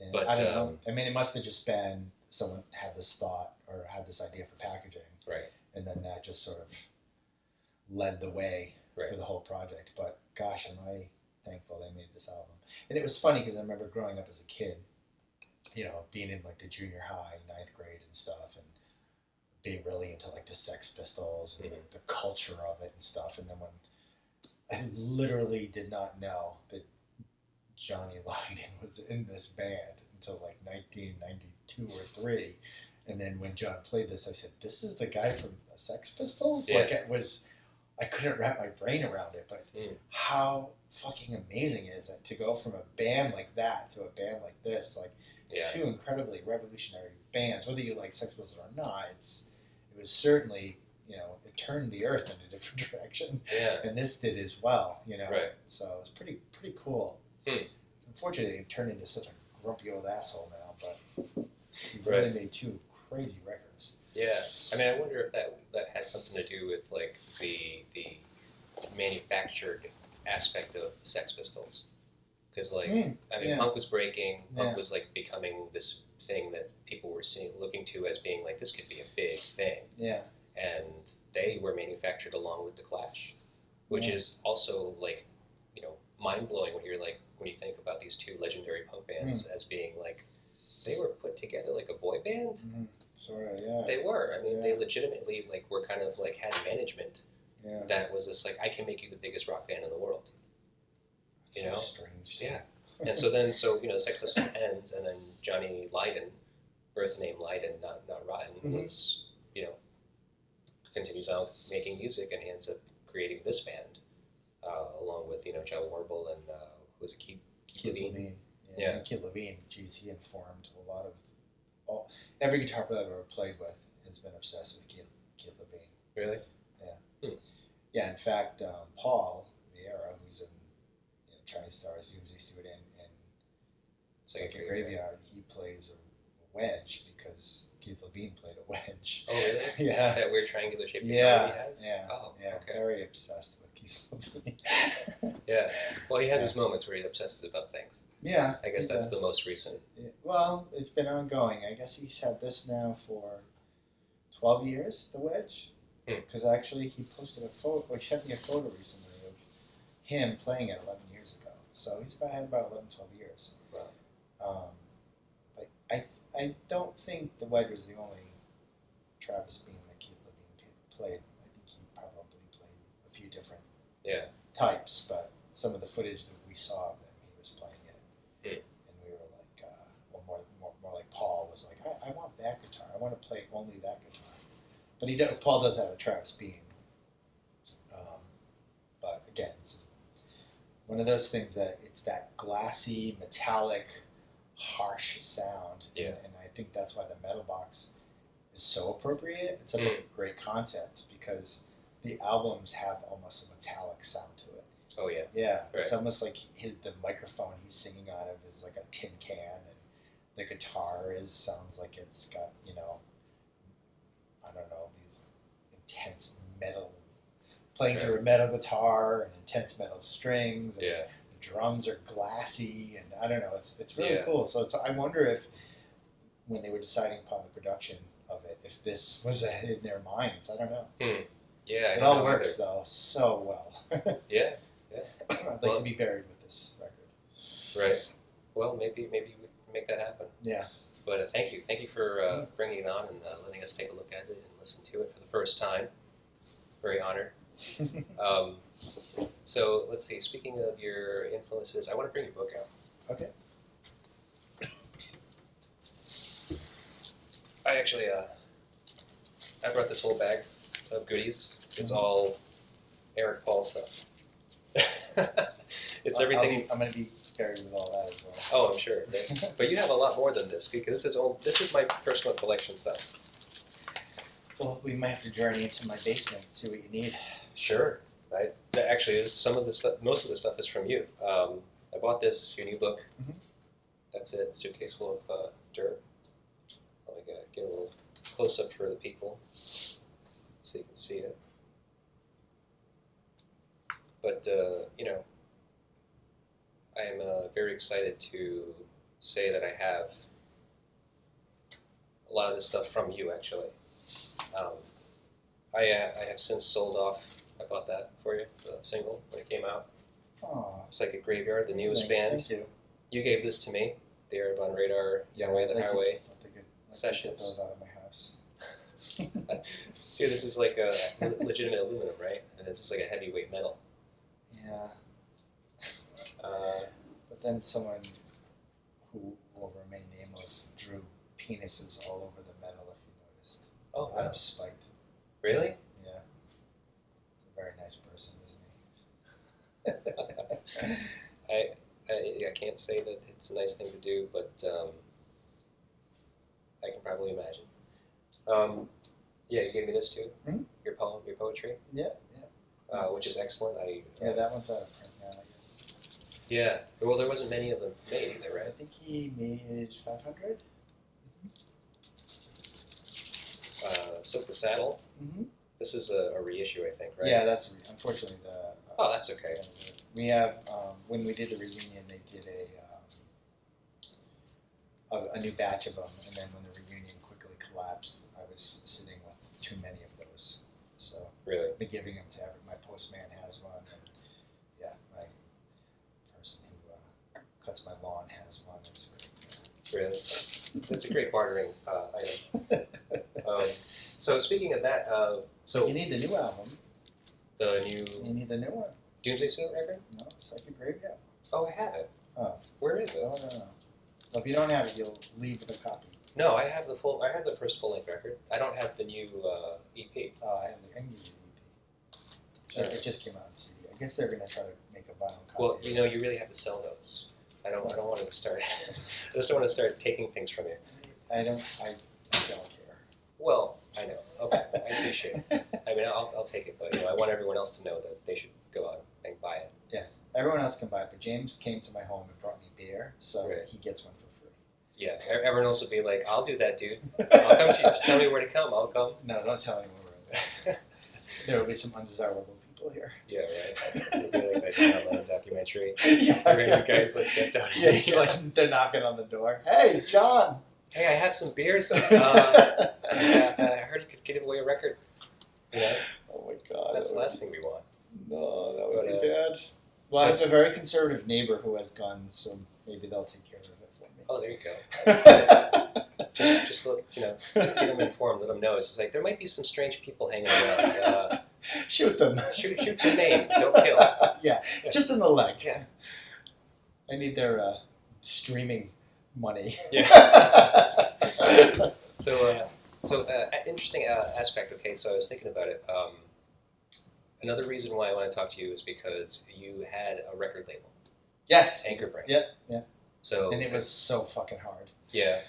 And but, I don't know. I mean, it must have just been someone had this thought or had this idea for packaging, right? And then that just sort of led the way for the whole project. But gosh, am I thankful they made this album. And it was funny because I remember growing up as a kid, you know, being in like the junior high, 9th grade and stuff, and being really into like the Sex Pistols and the culture of it and stuff. And then when I literally did not know that Johnny Lydon was in this band until like 1992 or 3, and then when John played this, I said, "This is the guy from the Sex Pistols." Yeah. Like, it was, I couldn't wrap my brain around it. But how fucking amazing is it to go from a band like that to a band like this? Like, two incredibly revolutionary bands. Whether you like Sex Pistols or not, it was certainly, you know, it turned the earth in a different direction. Yeah. And this did as well. You know, so it was pretty cool. Unfortunately, it turned into such a grumpy old asshole now, but he really made two crazy records. Yeah, I mean, I wonder if that had something to do with like the manufactured aspect of the Sex Pistols, because like I mean punk was breaking, punk was like becoming this thing that people were seeing, looking to as being like this could be a big thing. Yeah, and they were manufactured along with the Clash, which is also like, you know, mind blowing when you're like, when you think about these two legendary punk bands as being like, they were put together like a boy band. Sort of, yeah. They were. I mean, they legitimately like were kind of like had management that was just like, I can make you the biggest rock band in the world. That's you know, strange. Yeah. And so then, so you know, the Sex ends, and then Johnny Lydon, birth name Lydon, not Rotten, was, you know, continues on making music, and he ends up creating this band, along with, you know, John Warble and was it Keith Levine? Yeah, Keith Levine. Geez, he informed a lot of every guitar player I've ever played with has been obsessed with Keith Levine. Really? Yeah. Yeah. In fact, Paul Vieira, who's in Chinese Stars, he was a student in Sacred Graveyard. He plays a wedge because Keith Levine played a wedge. Oh, really? Yeah. That weird triangular shape guitar he has? Yeah. Oh, yeah. Okay. Very obsessed with Keith Levine. Yeah. Well, he has his moments where he obsesses about things. Yeah. I guess that's the most recent. Yeah. Well, it's been ongoing. I guess he's had this now for 12 years, the wedge. Because actually he posted a photo, or he sent me a photo recently of him playing it 11 years ago. So he's about, had about 11, 12 years. Wow. Like, I don't think the Wedge was the only Travis Bean that Keith Levine played. I think he probably played a few different types, but some of the footage that we saw of him, he was playing it. And we were like, well, more like Paul was like, I want that guitar. I want to play only that guitar. But he don't, Paul does have a Travis Bean. But again, it's one of those things that it's that glassy, metallic, harsh sound. Yeah. And I think that's why the metal box is so appropriate. It's such a great concept because the albums have almost a metallic sound to it. Oh, yeah. Yeah. Right. It's almost like the microphone he's singing out of is like a tin can, and the guitar sounds like it's got, you know, I don't know, these intense metal, playing through a metal guitar and intense metal strings, and the drums are glassy, and I don't know, it's really cool. So I wonder if, when they were deciding upon the production of it, if this was in their minds. I don't know. Yeah, it all works though so well. Yeah. I'd like to be buried with this record. Right. Well, maybe we can make that happen. Yeah. But thank you for bringing it on and letting us take a look at it and listen to it for the first time. Very honored. So let's see, speaking of your influences, I want to bring your book out. Okay. I actually, I brought this whole bag of goodies. It's all Eric Paul stuff. It's everything. I'm going to be carried with all that as well. Oh, I'm sure. But you have a lot more than this, because this is my personal collection stuff. Well, we might have to journey into my basement and see what you need. Sure. That actually is some of the stuff. Most of the stuff is from you. I bought this, your new book. That's it. Suitcase full of dirt. Let me get a little close up for the people, so you can see it. But you know, I am very excited to say that I have a lot of this stuff from you, actually. I have since sold off. I bought that for you, the single, when it came out. Aww. Psychic Graveyard, the newest band. Thank you. You gave this to me, the Arab on Radar, Yahweh the Highway sessions. I get those out of my house. Dude, this is like a legitimate aluminum, right? And it's just like a heavyweight metal. Yeah. But then someone who will remain nameless drew penises all over the metal, if you noticed. Oh, wow. I'm spiked. Really? Yeah. Very nice person, isn't he? I can't say that it's a nice thing to do, but I can probably imagine. Yeah, you gave me this too. Your poetry. Yeah. Which is excellent. That one's out of print now, I guess. Yeah. Well, there wasn't many of them made either, right? I think he made 500. Silk the Saddle. This is a reissue, I think, right? Yeah, that's unfortunately the. Oh, that's okay. We have, when we did the reunion, they did a new batch of them, and then when the reunion quickly collapsed, I was sitting with too many of those. So really, I've been giving them to every, my postman has one, and yeah, my person who cuts my lawn has one. It's really, really? That's a great bartering item. So speaking of that, so you need the new album. You need the new one. Doomsday Suit record? No, it's like a graveyard. Oh, I have it. Oh, where is it? I don't know. Well, if you don't have it, you'll leave with a copy. No, I have the full. I have the first full-length record. I don't have the new EP. Oh, I have the new EP. Sure. It just came out on CD. I guess they're gonna try to make a vinyl copy. Well, you know, you really have to sell those. I don't want to start. I just don't want to start taking things from you. I don't care. Well, I know. Okay, I appreciate it. I mean, I'll take it, but you know, I want everyone else to know that they should go out and buy it. Yes, everyone else can buy it, but James came to my home and brought me beer, so right. He gets one for free. Yeah, everyone else will be like, "I'll do that, dude. I'll come to you. Just tell me where to come. I'll come." No, don't tell anyone where we're at. There will be some undesirable people here. Yeah, right. It'll be like that Download documentary. Yeah, you guys like get down. Yeah, he's like they're knocking on the door. Hey, John. Hey, I have some beers. I heard you could give away a record. You know? Oh my God. That's the last thing we want. No, that would be bad. Well, I have a very conservative neighbor who has guns, so maybe they'll take care of it for me. Oh, there you go. just look, you know, keep them informed, let them know. It's just like, there might be some strange people hanging around. Shoot them. Shoot to Maine. Don't kill. Yeah, just in the leg. Yeah. I need their streaming money. Yeah. So interesting aspect. Okay, so I was thinking about it. Another reason why I want to talk to you is because you had a record label. Yes. Anchor Brain. Yep. Yeah. So. And it was so fucking hard. Yeah.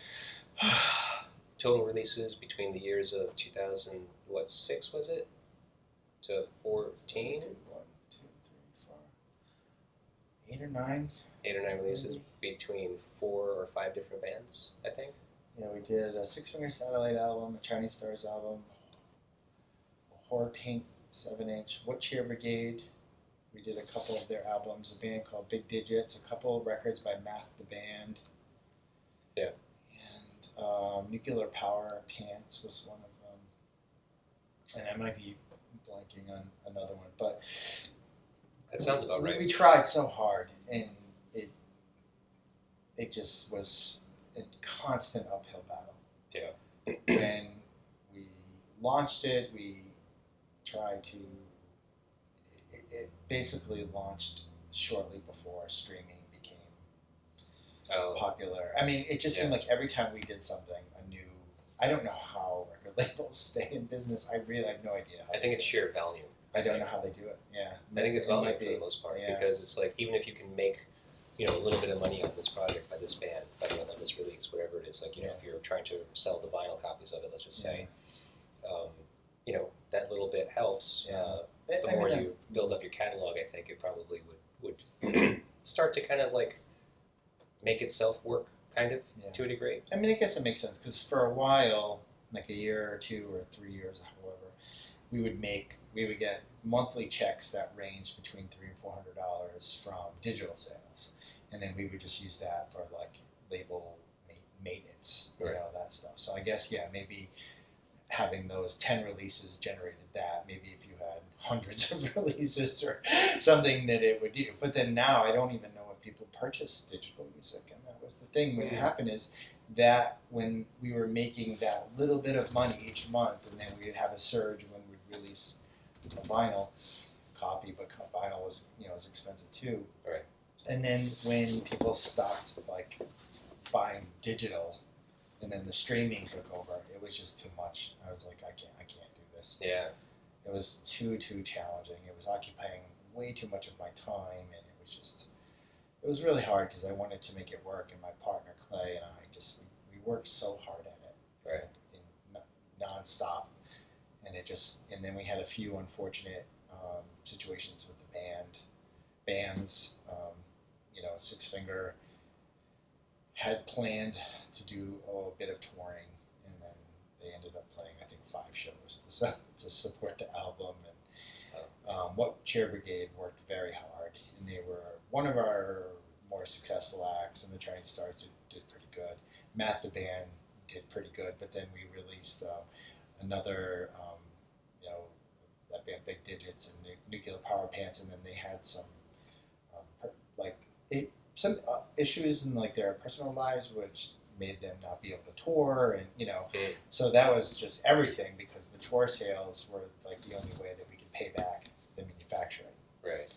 Total releases between the years of 2006 was it? To 14. 1, 2, 3, 4. 8 or 9. 8 or 9 releases between 4 or 5 different bands, I think. Yeah, we did a Six Finger Satellite album, a Chinese Stars album, a Horror Paint 7-inch, What Cheer Brigade. We did a couple of their albums, a band called Big Digits, a couple of records by Math the Band. Yeah. And Nuclear Power Pants was one of them. And I might be blanking on another one, but that sounds about right. We tried so hard, and it just was a constant uphill battle. Yeah. When we launched it, we tried to, it basically launched shortly before streaming became popular. I mean, it just seemed like every time we did something, a new, I don't know how record labels stay in business. I really have no idea. I think it's sheer volume. I don't know how they do it. Yeah. I think it's volume for the most part, because it's like, even if you can make, you know, a little bit of money on this project by this band, by the end of this release, whatever it is, like, you know, if you're trying to sell the vinyl copies of it, let's just say, you know, that little bit helps. Yeah. The more you build up your catalog, I think it probably would start to kind of like make itself work, kind of, to a degree. I mean, I guess it makes sense, because for a while, like a year or 2 or 3 years, however, we would get monthly checks that ranged between $300 and $400 from digital sales. And then we would just use that for like label maintenance, you know, that stuff. So I guess, yeah, maybe having those 10 releases generated that. Maybe if you had hundreds of releases or something that it would do. But then now I don't even know if people purchase digital music. And that was the thing. What happened is that when we were making that little bit of money each month, and then we'd have a surge when we'd release a vinyl copy, but vinyl was, you know, was expensive too. Right. And then when people stopped like buying digital, and then the streaming took over, it was just too much. I was like, I can't do this. Yeah. It was too challenging. It was occupying way too much of my time, and it was just, it was really hard because I wanted to make it work, and my partner Clay and I just, we worked so hard at it, right, and nonstop, and it just, and then we had a few unfortunate situations with the bands, you know, Six Finger had planned to do a bit of touring, and then they ended up playing, I think, 5 shows to support the album, and What Cheer Brigade worked very hard, and they were one of our more successful acts, and the Train Stars did pretty good. Matt the Band did pretty good, but then we released another, you know, that band Big Digits and Nuclear Power Pants, and then they had some issues in like their personal lives, which made them not be able to tour, and you know, so that was just everything because the tour sales were like the only way that we could pay back the manufacturing. Right.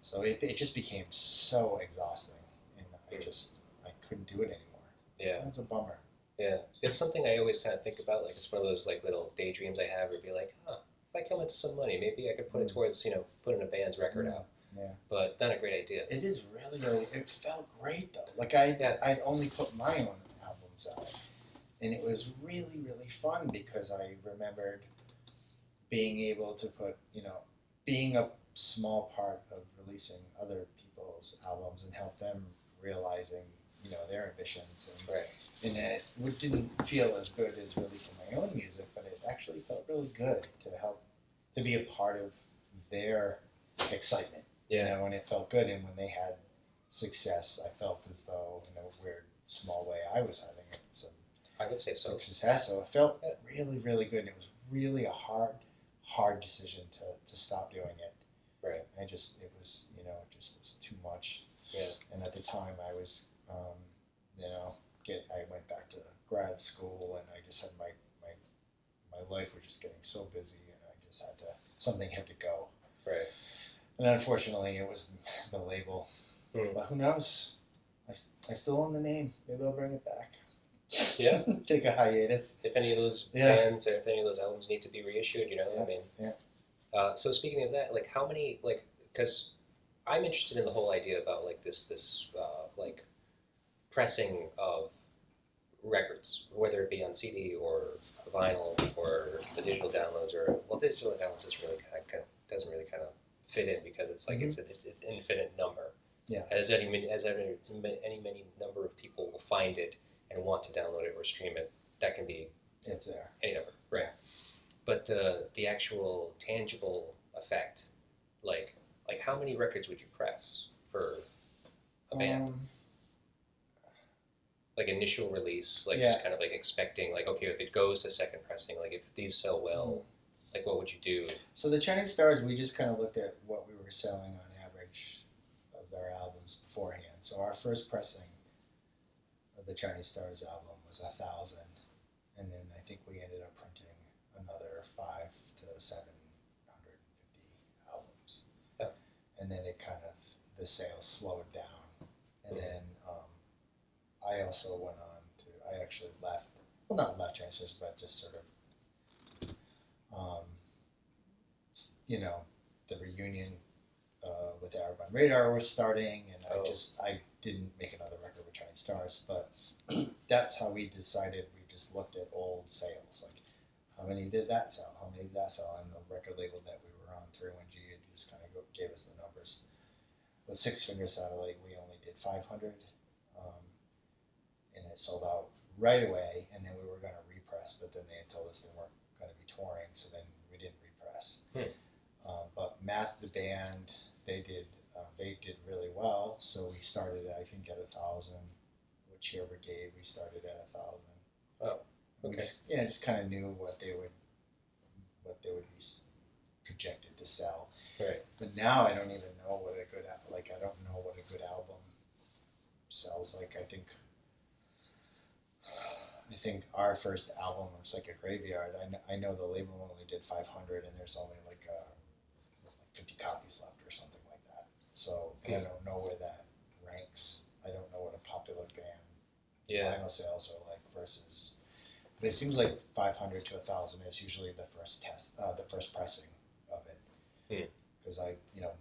So it just became so exhausting, and I couldn't do it anymore. Yeah. That's a bummer. Yeah, it's something I always kind of think about. Like it's one of those like little daydreams I have, where be like, huh, if I come into some money, maybe I could put it towards, you know, putting a band's record out. Yeah. But not a great idea. It is really, really. It felt great though. Like I only put my own albums out, and it was really, really fun because I remembered being able to put, you know, being a small part of releasing other people's albums and help them realizing, you know, their ambitions, and, right. And it didn't feel as good as releasing my own music, but it actually felt really good to help, to be a part of their excitement. Yeah. You know, and it felt good, and when they had success, I felt as though, in a weird, small way, I was having some success, so it felt really, really good, and it was really a hard decision to stop doing it. Right. It was, you know, it just was too much. Yeah. And at the time, I was... I went back to grad school, and I just had my life was just getting so busy, and I just had to, something had to go. Right. And unfortunately, it was the label. Hmm. But who knows? I still own the name. Maybe I'll bring it back. Yeah. Take a hiatus. If any of those bands or if any of those albums need to be reissued, you know what I mean? Yeah. So speaking of that, like how many, like, because I'm interested in the whole idea about like this pressing of records, whether it be on CD or vinyl or the digital downloads, or well, digital downloads is really kind of doesn't really kind of fit in because it's like it's an infinite number. Yeah. As any number of people will find it and want to download it or stream it, that can be it's there any number. Right. Yeah. But the actual tangible effect, like how many records would you press for a band? Like initial release, like just kind of like expecting, like okay, if it goes to second pressing, like if these sell well, like what would you do? So the Chinese Stars, we just kind of looked at what we were selling on average of our albums beforehand. So our first pressing of the Chinese Stars album was 1,000, and then I think we ended up printing another 500 to 750 albums, and then it kind of the sales slowed down, and then. I also went on to, I actually left, well not left Chinese Stars, but just sort of, you know, the reunion with Arab on Radar was starting, and I didn't make another record with Chinese Stars, but that's how we decided. We just looked at old sales, like how many did that sell, how many did that sell, and the record label that we were on, 301G, just kind of gave us the numbers. With Six Finger Satellite, we only did 500. And it sold out right away, and then we were going to repress, but then they had told us they weren't going to be touring, so then we didn't repress. But Math the Band, they did really well, so we started, I think, at 1,000. With Cheer Brigade, we started at 1,000. Oh, okay. Just kind of knew what they would be projected to sell. Right. But now I don't even know what a good album sells. Like I think our first album was like a graveyard. I know the label only did 500, and there's only like 50 copies left or something like that. So I don't know where that ranks. I don't know what a popular band vinyl sales are like versus. But it seems like 500 to 1,000 is usually the first first pressing of it. Because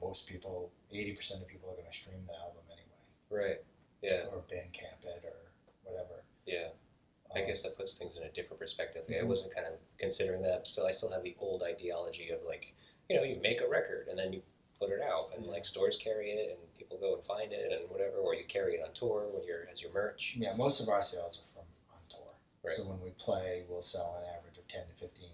most people, 80% of people are going to stream the album anyway. Right. Yeah. Or Bandcamp it or whatever. Yeah. I guess that puts things in a different perspective. I wasn't kind of considering that. So I still have the old ideology of like, you know, you make a record and then you put it out, and like stores carry it and people go and find it and whatever, or you carry it on tour when you're as your merch. Yeah, most of our sales are from on tour. Right. So when we play, we'll sell an average of 10 to 15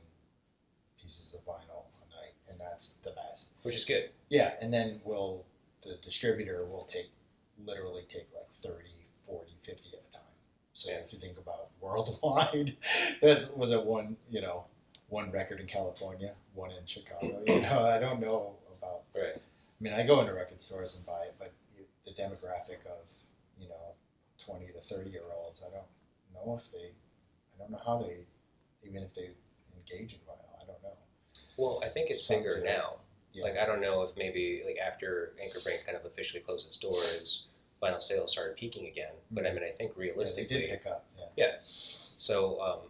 pieces of vinyl a night, and that that's the best. Which is good. Yeah, and then the distributor will literally take like 30, 40, 50 at a time. So yeah. If you think about worldwide, that was at one record in California, one in Chicago. I don't know about. Right. I mean, I go into record stores and buy it, but the demographic of 20 to 30-year-olds, I don't know how they, even if they engage in vinyl, I don't know. Well, I think it's bigger now. Yeah. Like, I don't know if maybe after Anchor Brain kind of officially closed its doors, vinyl sales started peaking again. But I mean, I think realistically, they did pick up. Yeah. So,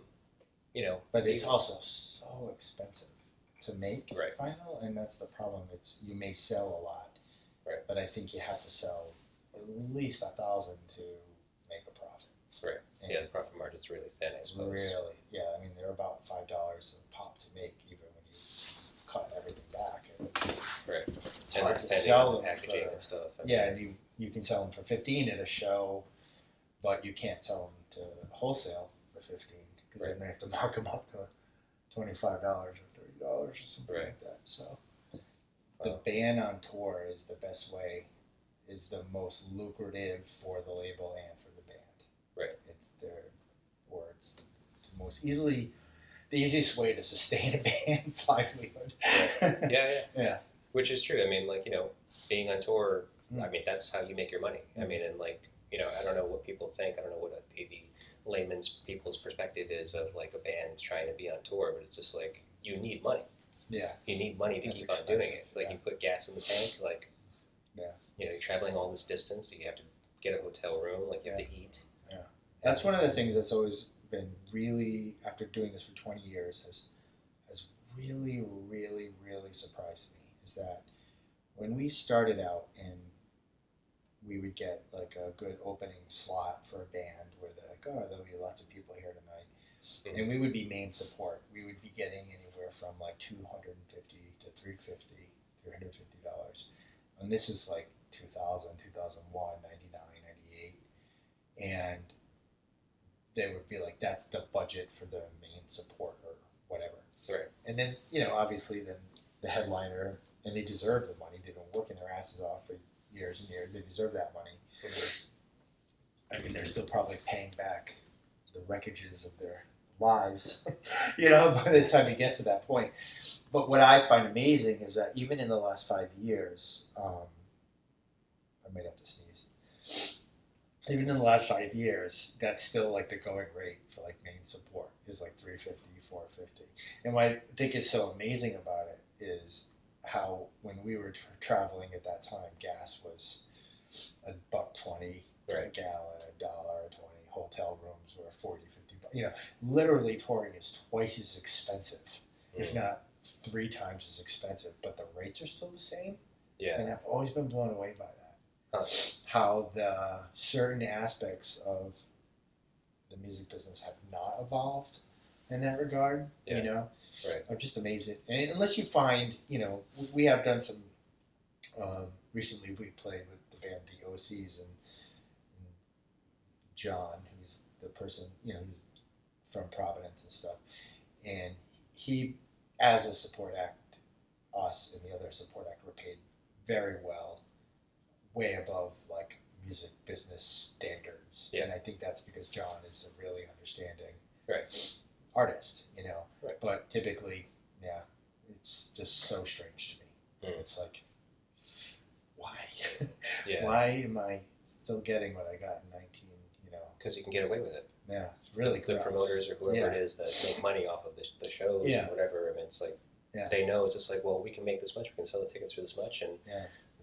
but it's also so expensive to make vinyl, and that's the problem. You may sell a lot, right? But I think you have to sell at least 1,000 to make a profit. Right. And the profit margin's really thin, I suppose. Really, yeah. I mean, they're about $5 a pop to make, even when you cut everything back. Right. It's hard to sell them. Packaging and stuff. And you can sell them for $15 at a show, but you can't sell them to wholesale for $15 because then they have to mark them up to $25 or $30 or something like that. So the ban on tour is the best way. Is the most lucrative for the label and for the band. Right. It's the most the easiest way to sustain a band's livelihood. Right. Yeah. Which is true. I mean, being on tour, I mean, that's how you make your money. I mean, and I don't know what people think. I don't know what the layman's people's perspective is of a band trying to be on tour, but it's just you need money. Yeah. You need money to keep on doing it. You put gas in the tank, you're traveling all this distance, so you have to get a hotel room, you have to eat. Yeah. That's one of the things that's always been really, after doing this for 20 years, has really, really, really surprised me, is that when we started out and we would get a good opening slot for a band where they're there'll be lots of people here tonight. Mm-hmm. And we would be main support. We would be getting anywhere from $250 to $350, $350. And this is 2000, 2001, 99, 98. And they would be that's the budget for the main support or whatever. Right. And then, obviously then the headliner, and they deserve the money. They've been working their asses off for years and years. They deserve that money. Mm-hmm. I mean, they're still probably paying back the wreckages of their lives, by the time you get to that point. But what I find amazing is that even in the last 5 years, I might have to sneeze. Even in the last 5 years, that's still the going rate for main support is $350, $450. And what I think is so amazing about it is how when we were traveling at that time, gas was $1.20 a gallon, $1.20. Hotel rooms were $40, $50. Literally touring is twice as expensive, if not 3 times as expensive, but the rates are still the same. Yeah. And I've always been blown away by that. Huh. How the certain aspects of the music business have not evolved in that regard. Yeah. Right. I'm just amazed at, and unless you find, we have done some, recently we played with the band The OCs, and John, who's the person, he's from Providence and stuff, and he, as a support act, us and the other support act were paid very well, way above music business standards. Yeah. And I think that's because John is a really understanding artist, Right. But typically, it's just so strange to me. Mm. It's why? Why am I still getting what I got in 19? Because you can get away with it. Yeah, it's really good. The promoters or whoever it is that make money off of the shows and whatever. I mean, it's they know it's just we can make this much, we can sell the tickets for this much, and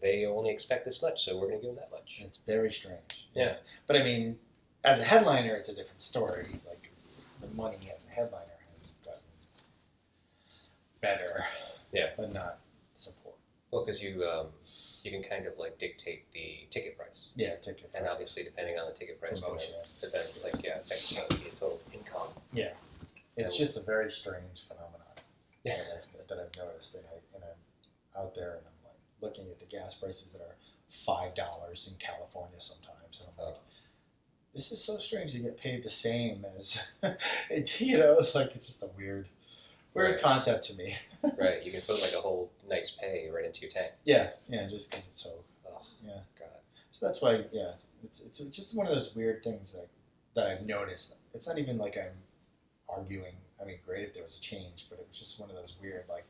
they only expect this much, so we're going to give them that much. It's very strange. Yeah. But I mean, as a headliner, it's a different story. The money as a headliner has gotten better. Yeah. But not support. Well, because you can kind of dictate the ticket price. Yeah, ticket price. And obviously, depending on the ticket price, promotion, depends affects the total income. Yeah, it's just a very strange phenomenon. Yeah, that I've noticed, and I'm out there and I'm looking at the gas prices that are $5 in California sometimes, and I'm this is so strange. You get paid the same as it's just a weird Weird concept to me. Right. You can put like a whole night's pay right into your tank. Yeah. Yeah. Just because it's so. Oh, yeah. God. So that's why. Yeah. It's just one of those weird things that I've noticed. It's not even like I'm arguing. I mean, great if there was a change, but it was just one of those weird like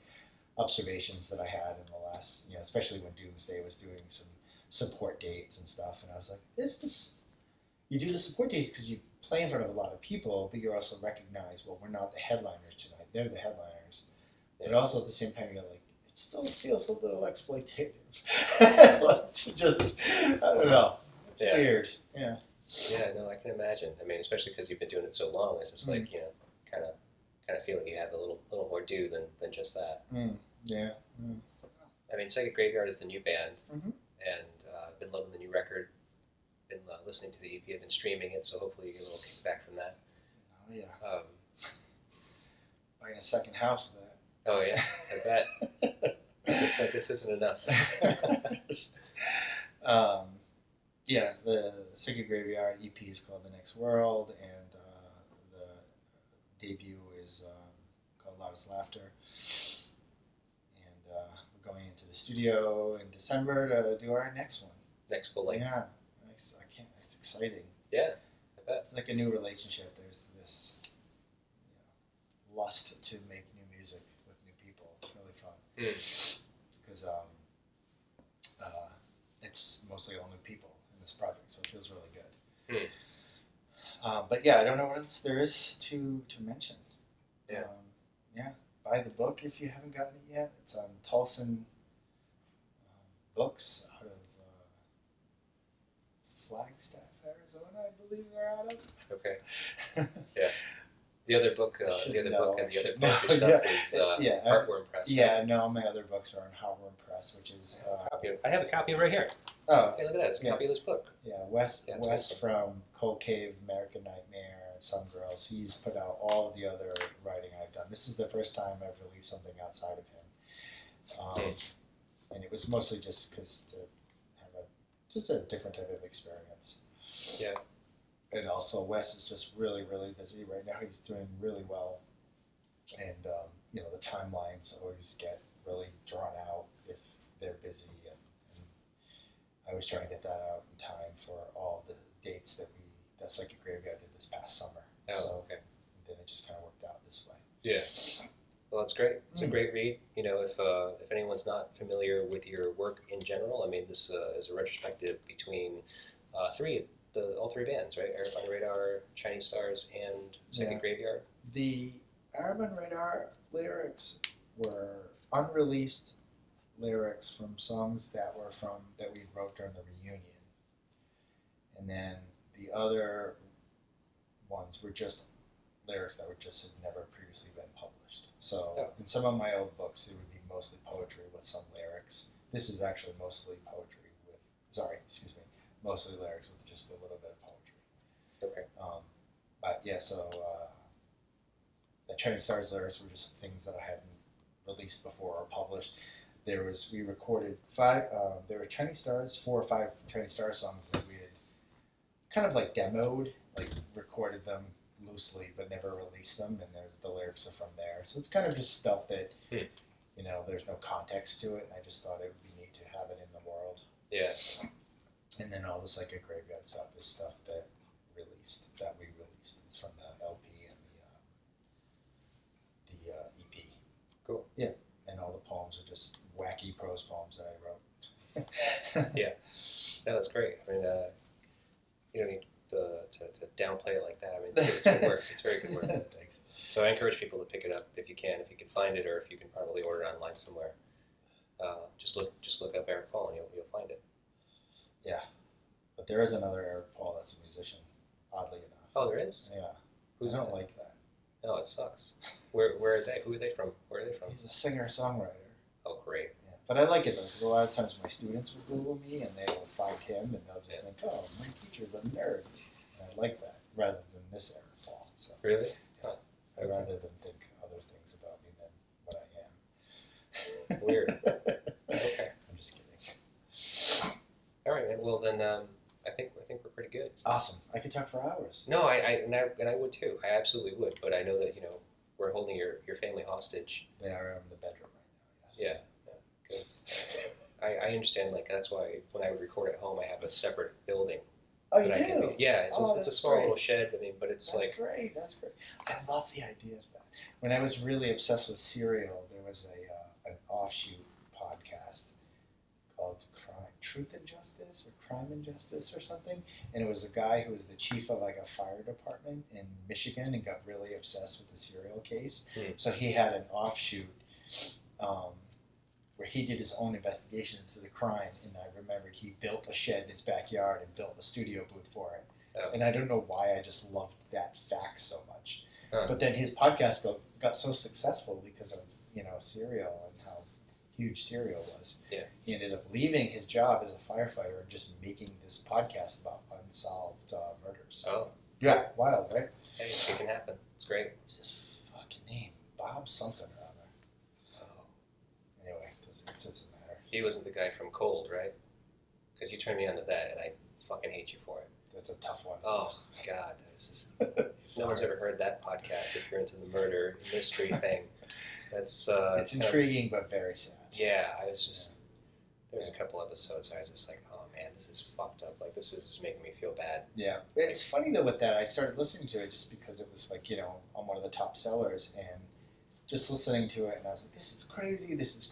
observations that I had in the last. You know, especially when Doomsday was doing some support dates and stuff, and I was like, this is. You do the support dates because you play in front of a lot of people, but you also recognize, well, we're not the headliners tonight. They're the headliners. But also at the same time, you're like, it still feels a little exploitative. Like, just, I don't know. It's weird. Yeah. Yeah, no, I can imagine. I mean, especially because you've been doing it so long, it's just like, you know, kind of feel like you have a little more due than just that. Mm. Yeah. Mm. I mean, Psychic Graveyard is the new band, and I've been loving the new record. Been listening to the EP, I've been streaming it, so hopefully you get a little kickback from that. Oh yeah. Buying a second house of that. Oh yeah, I bet. It's like this isn't enough. Yeah, the Psychic Graveyard EP is called The Next World, and the debut is called Loudest Laughter. And we're going into the studio in December to do our next one. Next full length. Yeah. It's exciting. Yeah, I bet. It's like a new relationship. There's this, you know, lust to make new music with new people. It's really fun because it's mostly all new people in this project, so it feels really good. But yeah, I don't know what else there is to mention. Yeah, yeah. Buy the book if you haven't gotten it yet. It's on Tolson Books out of Flagstaff, Arizona, I believe they're out of. Okay. Yeah. The other book is Heartworm Press. Yeah, right? No, my other books are on Heartworm Press, which is. I have a copy right here. Oh, hey, look at that! It's a copy of this book. Yeah, Wes from Cold Cave, American Nightmare, and Some Girls. He's put out all the other writing I've done. This is the first time I've released something outside of him, and it was mostly just because just a different type of experience. Yeah. And also Wes is just really, really busy right now. He's doing really well. And, you know, the timelines always get really drawn out if they're busy. And I was trying to get that out in time for all the dates that Psychic Graveyard did this past summer. Oh, so, okay. And then it just kind of worked out this way. Yeah. Well, it's great. It's a great read. You know, if anyone's not familiar with your work in general, I mean, this is a retrospective between all three bands, right? Arab on Radar, Chinese Stars, and Psychic Graveyard. The Arab on Radar lyrics were unreleased lyrics from songs that we wrote during the reunion, and then the other ones were just lyrics that had never previously been published. So in some of my old books, it would be mostly poetry with some lyrics. This is actually mostly poetry with, mostly lyrics with just a little bit of poetry. Okay. But yeah, so the Chinese Stars lyrics were just things that I hadn't released before or published. We recorded there were four or five Chinese Stars songs that we had kind of like demoed, like recorded them loosely, but never released them, and the lyrics are from there. So it's kind of just stuff that, you know, there's no context to it, and I just thought it would be neat to have it in the world. Yeah. And then all the Psychic Graveyard stuff is stuff that we released. It's from the LP and the EP. Cool. Yeah. And all the poems are just wacky prose poems that I wrote. Yeah. No, that's great. I mean, you don't need to downplay it like that. I mean, it's good work. It's very good work. Thanks. So I encourage people to pick it up if you can find it, or if you can probably order it online somewhere. Just look up Eric Paul and you'll find it. Yeah, but there is another Eric Paul that's a musician, oddly enough. Oh, there is. Yeah. Who's not like that? No, it sucks. Where are they? Who are they from? Where are they from? He's a singer songwriter. Oh, great. Yeah. But I like it though, because a lot of times my students will Google me and they will find him, and they'll just think, "Oh, my teacher's a nerd," and I like that rather than this Eric Paul. So, really, yeah, I'd rather them think other things about me than what I am. Weird. Okay, I'm just kidding. All right, man. Well then, I think we're pretty good. Awesome. I could talk for hours. No, I would too. I absolutely would. But I know that, you know, we're are holding your family hostage. They are in the bedroom right now, yes. Yeah, because I understand, like, that's why when I record at home, I have a separate building. Oh, you do? Yeah, it's a small little shed, I mean, but it's like... That's great, that's great. I love the idea of that. When I was really obsessed with Serial, there was an offshoot podcast called Truth and Justice or Crime and Justice or something, and it was a guy who was the chief of like a fire department in Michigan and got really obsessed with the Serial case. Hmm. So he had an offshoot where he did his own investigation into the crime, and I remembered he built a shed in his backyard and built a studio booth for it. Oh. And I don't know why I just loved that fact so much. Huh. But then his podcast got so successful because of, you know, Serial and how huge Serial was. Yeah. He ended up leaving his job as a firefighter and just making this podcast about unsolved murders. Oh. Yeah, wild, right? Hey, it can happen. It's great. What's his fucking name? Bob something or other. Oh. Anyway, it doesn't matter. He wasn't the guy from Cold, right? Because you turned me onto that, and I fucking hate you for it. That's a tough one. Oh, God. No one's ever heard that podcast if you're into the murder mystery thing. That's it's intriguing kind of, but very sad. Yeah, I was just... Yeah. There's a couple episodes I was just like, oh, man, this is fucked up. Like, this is just making me feel bad. Yeah. It's funny, though, with that. I started listening to it just because it was, like, you know, on one of the top sellers, and... just listening to it, and I was like, this is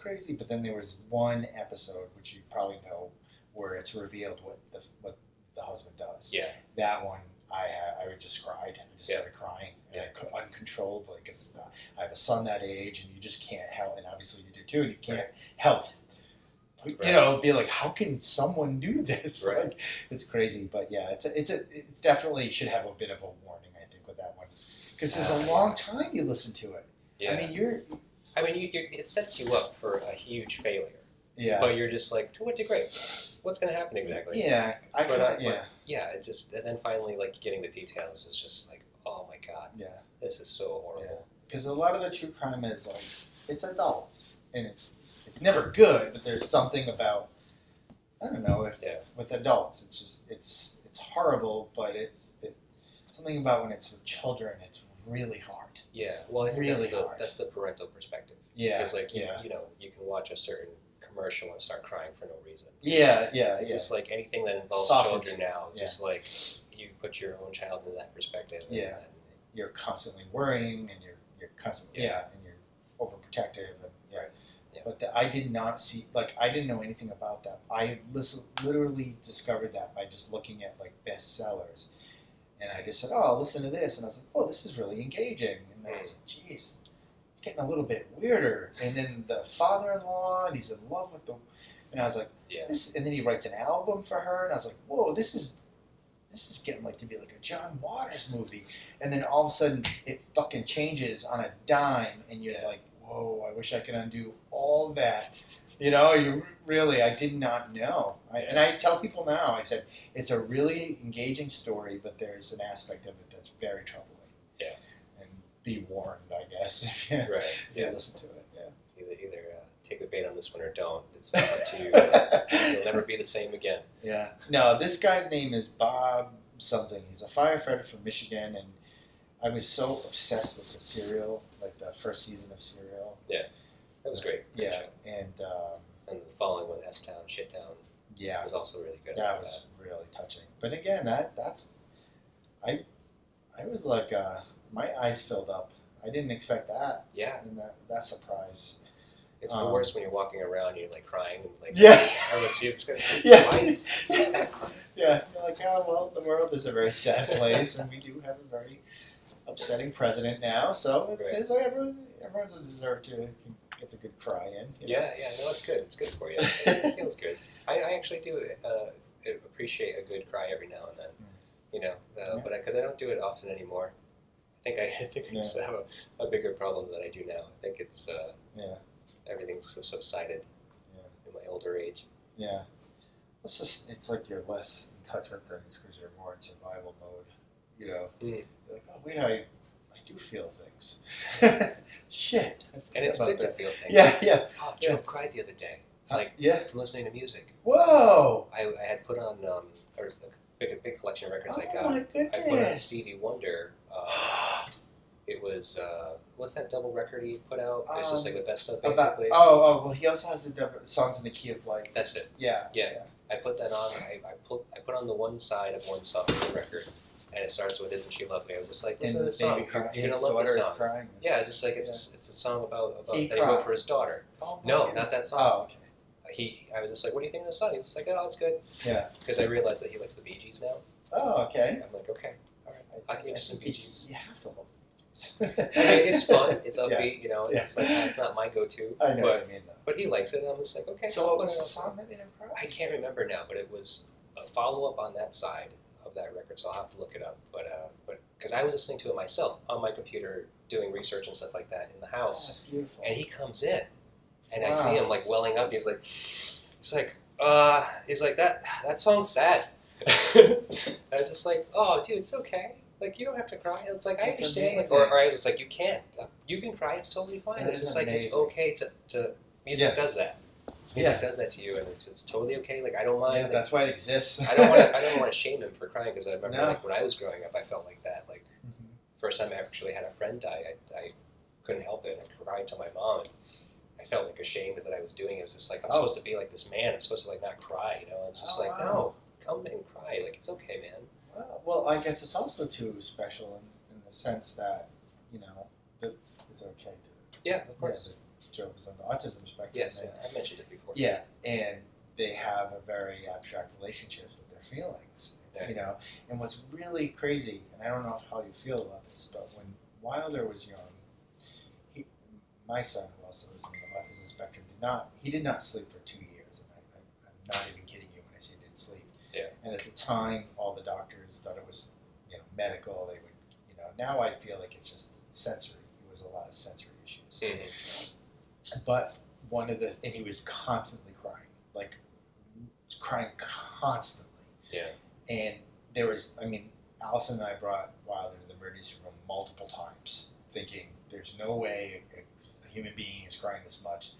crazy, but then there was one episode, which you probably know, where it's revealed what the husband does. Yeah. That one, I just cried. I just started crying. And I uncontrollably, because I have a son that age, and you just can't help, and obviously you do too, and you can't help. You know, be like, how can someone do this? Right. Like, it's crazy, but yeah, it definitely should have a bit of a warning, I think, with that one. Because there's a long time you listen to it. Yeah. It sets you up for a huge failure. Yeah. But you're just like, to what degree? What's going to happen exactly? Yeah. And then finally, like, getting the details is just like, oh my God. Yeah. This is so horrible. Because a lot of the true crime is like, it's adults, and it's never good, but there's something about, I don't know, with adults, it's just it's horrible, but it's something about when it's with children, it's really hard. Yeah, well, I think that's the parental perspective. Yeah, because like you know, you can watch a certain commercial and start crying for no reason. It's just like anything that involves children now. It's just like you put your own child in that perspective. Yeah, and you're constantly worrying, and you're constantly and you're overprotective. And, but I did not see, like, I didn't know anything about that. I literally discovered that by just looking at like bestsellers. And I just said, oh, I'll listen to this. And I was like, oh, this is really engaging. And then I was like, geez, it's getting a little bit weirder. And then the father-in-law, and he's in love with the... And I was like, this... And then he writes an album for her. And I was like, whoa, this is getting like to be like a John Waters movie. And then all of a sudden, it fucking changes on a dime. And you're like, whoa, I wish I could undo all that. You know, I did not know. And I tell people now, I said, it's a really engaging story, but there's an aspect of it that's very troubling. Yeah. And be warned, I guess, if you listen to it. Yeah. Either take the bait on this one or don't. It's up to you. You'll never be the same again. Yeah. No, this guy's name is Bob something. He's a firefighter from Michigan, and I was so obsessed with the Serial, like the first season of Serial. Yeah, that was great. And the following one, S Town, Shit Town. Yeah, was also really good. That was really touching. But again, I was like, my eyes filled up. I didn't expect that. Yeah, and that surprise. It's the worst when you're walking around and you're like crying and like you're like, oh well, the world is a very sad place, and we do have a very upsetting president now, so everyone's deserved to get a good cry in. You know? Yeah, no, it's good. It's good for you. It feels good. I actually do appreciate a good cry every now and then, you know, but because I don't do it often anymore. I think I used to have a bigger problem than I do now. I think it's everything's subsided in my older age. Yeah, it's like you're less in touch with things because you're more in survival mode. You know, you're like, oh, wait, I do feel things. Shit. And it's good to feel things. Yeah, yeah. Oh, Joe cried the other day. Like, from listening to music. Whoa! I had put on, there was a big collection of records I got. My goodness. I put on Stevie Wonder It was, what's that double record he put out? It's just like the best stuff, basically. Well, he also has the songs in the key of like. That's it. Yeah. I put that on. I put on the one side of one song of the record, and it starts with "Isn't She Lovely?" I was just like, listen to this song. You're gonna love this song. Crying. Yeah, it's just like it's a song about that he wrote for his daughter. Oh, no, not that song. Oh, okay. I was just like, what do you think of the song? He's just like, oh, it's good. Yeah. Because I realized that he likes the Bee Gees now. Oh, okay. I'm like, okay, all right. I'll give you some Bee Gees. You have to love. It's fun. It's upbeat. Yeah. You know, it's like it's not my go-to. I know what I mean, though. But he likes it, and I'm just like, okay. So what was the song that made him cry? I can't remember now, but it was a follow-up on that side of that record, so I'll have to look it up. But because I was listening to it myself on my computer, doing research and stuff like that in the house. That's beautiful. And he comes in, and I see him like welling up. And he's like that song's sad. I was just like, oh, dude, it's okay. Like, you don't have to cry. It's like, I understand. Like, or I was just like, you can't. You can cry. It's totally fine. It's just amazing. Like, it's okay to music does that. Music does that to you, and it's totally okay. Like, I don't mind. Yeah, like, that's why it exists. I don't want to shame him for crying, because I remember like when I was growing up, I felt like that. Like, first time I actually had a friend die, I couldn't help it. I cried to my mom. And I felt like ashamed that I was doing it. It was just like, I'm supposed to be like this man. I'm supposed to like not cry. You know, I was just like, no, come and cry. Like, it's okay, man. Well, I guess it's also too special in the sense that, you know, is it okay to... Yeah, of course. Joe was on the autism spectrum. Yes, I mentioned it before. Yeah, and they have a very abstract relationship with their feelings, you know. And what's really crazy, and I don't know how you feel about this, but when Wilder was young, my son, who also was on the autism spectrum, did not sleep for 2 years. And I'm not even kidding you when I say he didn't sleep. Yeah. And at the time, all the doctors thought it was, you know, medical. They would, you know. Now I feel like it's just sensory. It was a lot of sensory issues. Mm-hmm. But and he was constantly crying, like crying constantly. Yeah. And there was, I mean, Allison and I brought Wilder to the emergency room multiple times, thinking there's no way a human being is crying this much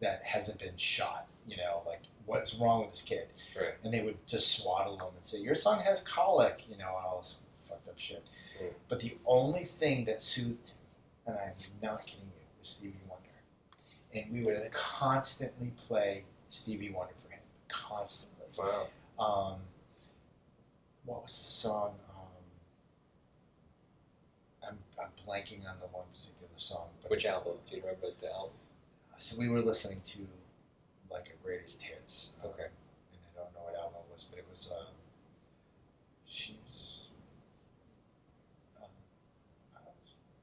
that hasn't been shot. You know, like, what's wrong with this kid? Right. And they would just swaddle him and say, your son has colic, you know, and all this fucked up shit. Mm. But the only thing that soothed him, and I'm not kidding you, was Stevie Wonder. And we would constantly play Stevie Wonder for him, constantly. Wow. What was the song? I'm blanking on the one particular song. But which album? Do you remember the album? So we were listening to... like a greatest hits. Okay. And I don't know what album it was, but it was,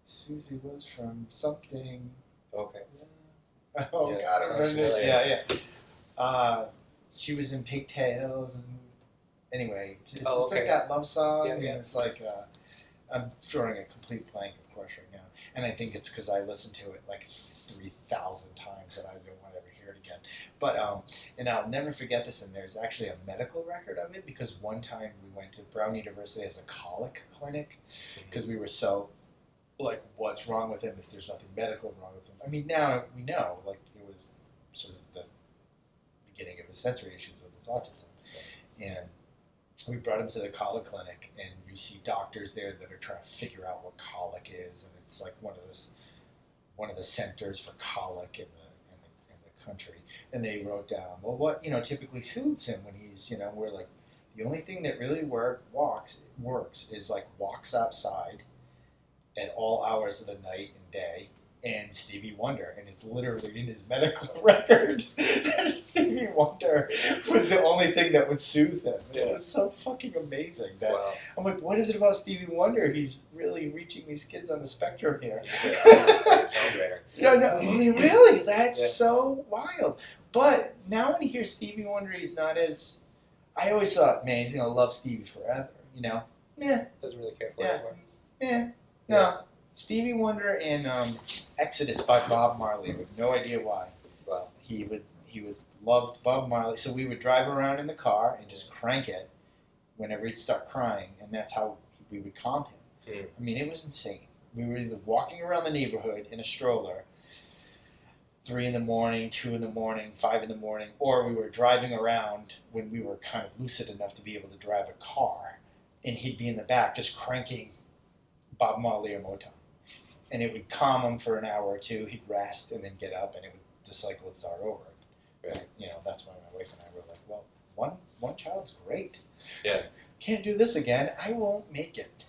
Susie was from something. Okay. Yeah. Oh, yeah, God, I remember it. Yeah. She was in Pigtails, and anyway, it's like that love song, and it's like, I'm drawing a complete blank, of course, right now, and I think it's because I listened to it like 3,000 times, and I don't want to ever hear it again. But and I'll never forget this. And there's actually a medical record of it, because one time we went to Brown University as a colic clinic, because we were so like, what's wrong with him if there's nothing medical wrong with him? I mean, now we know, like, it was sort of the beginning of his sensory issues with his autism, and we brought him to the colic clinic, and you see doctors there that are trying to figure out what colic is, and it's like one of the centers for colic in the country, and they wrote down, well, what, you know, typically soothes him when he's, you know, we're like, the only thing that really works is like walks outside at all hours of the night and day, and Stevie Wonder, and it's literally in his medical record that Stevie Wonder was the only thing that would soothe him. Yeah. It was so fucking amazing that I'm like, what is it about Stevie Wonder? He's really reaching these kids on the spectrum here. No, I mean, really, that's so wild. But now when you hear Stevie Wonder, he's not as, I always thought, man, he's gonna love Stevie forever, you know? Yeah. Doesn't really care for anymore. Yeah. No. Stevie Wonder and Exodus by Bob Marley, with no idea why. Wow. He would love Bob Marley, so we would drive around in the car and just crank it whenever he'd start crying, and that's how we would calm him. Mm. I mean, it was insane. We were either walking around the neighborhood in a stroller, 3 in the morning, 2 in the morning, 5 in the morning, or we were driving around when we were kind of lucid enough to be able to drive a car, and he'd be in the back just cranking Bob Marley or Motown. and it would calm him for an hour or two. He'd rest and then get up, and it would, the cycle would start over. Right. You know, that's why my wife and I were like, well, one child's great. Yeah. Can't do this again. I won't make it.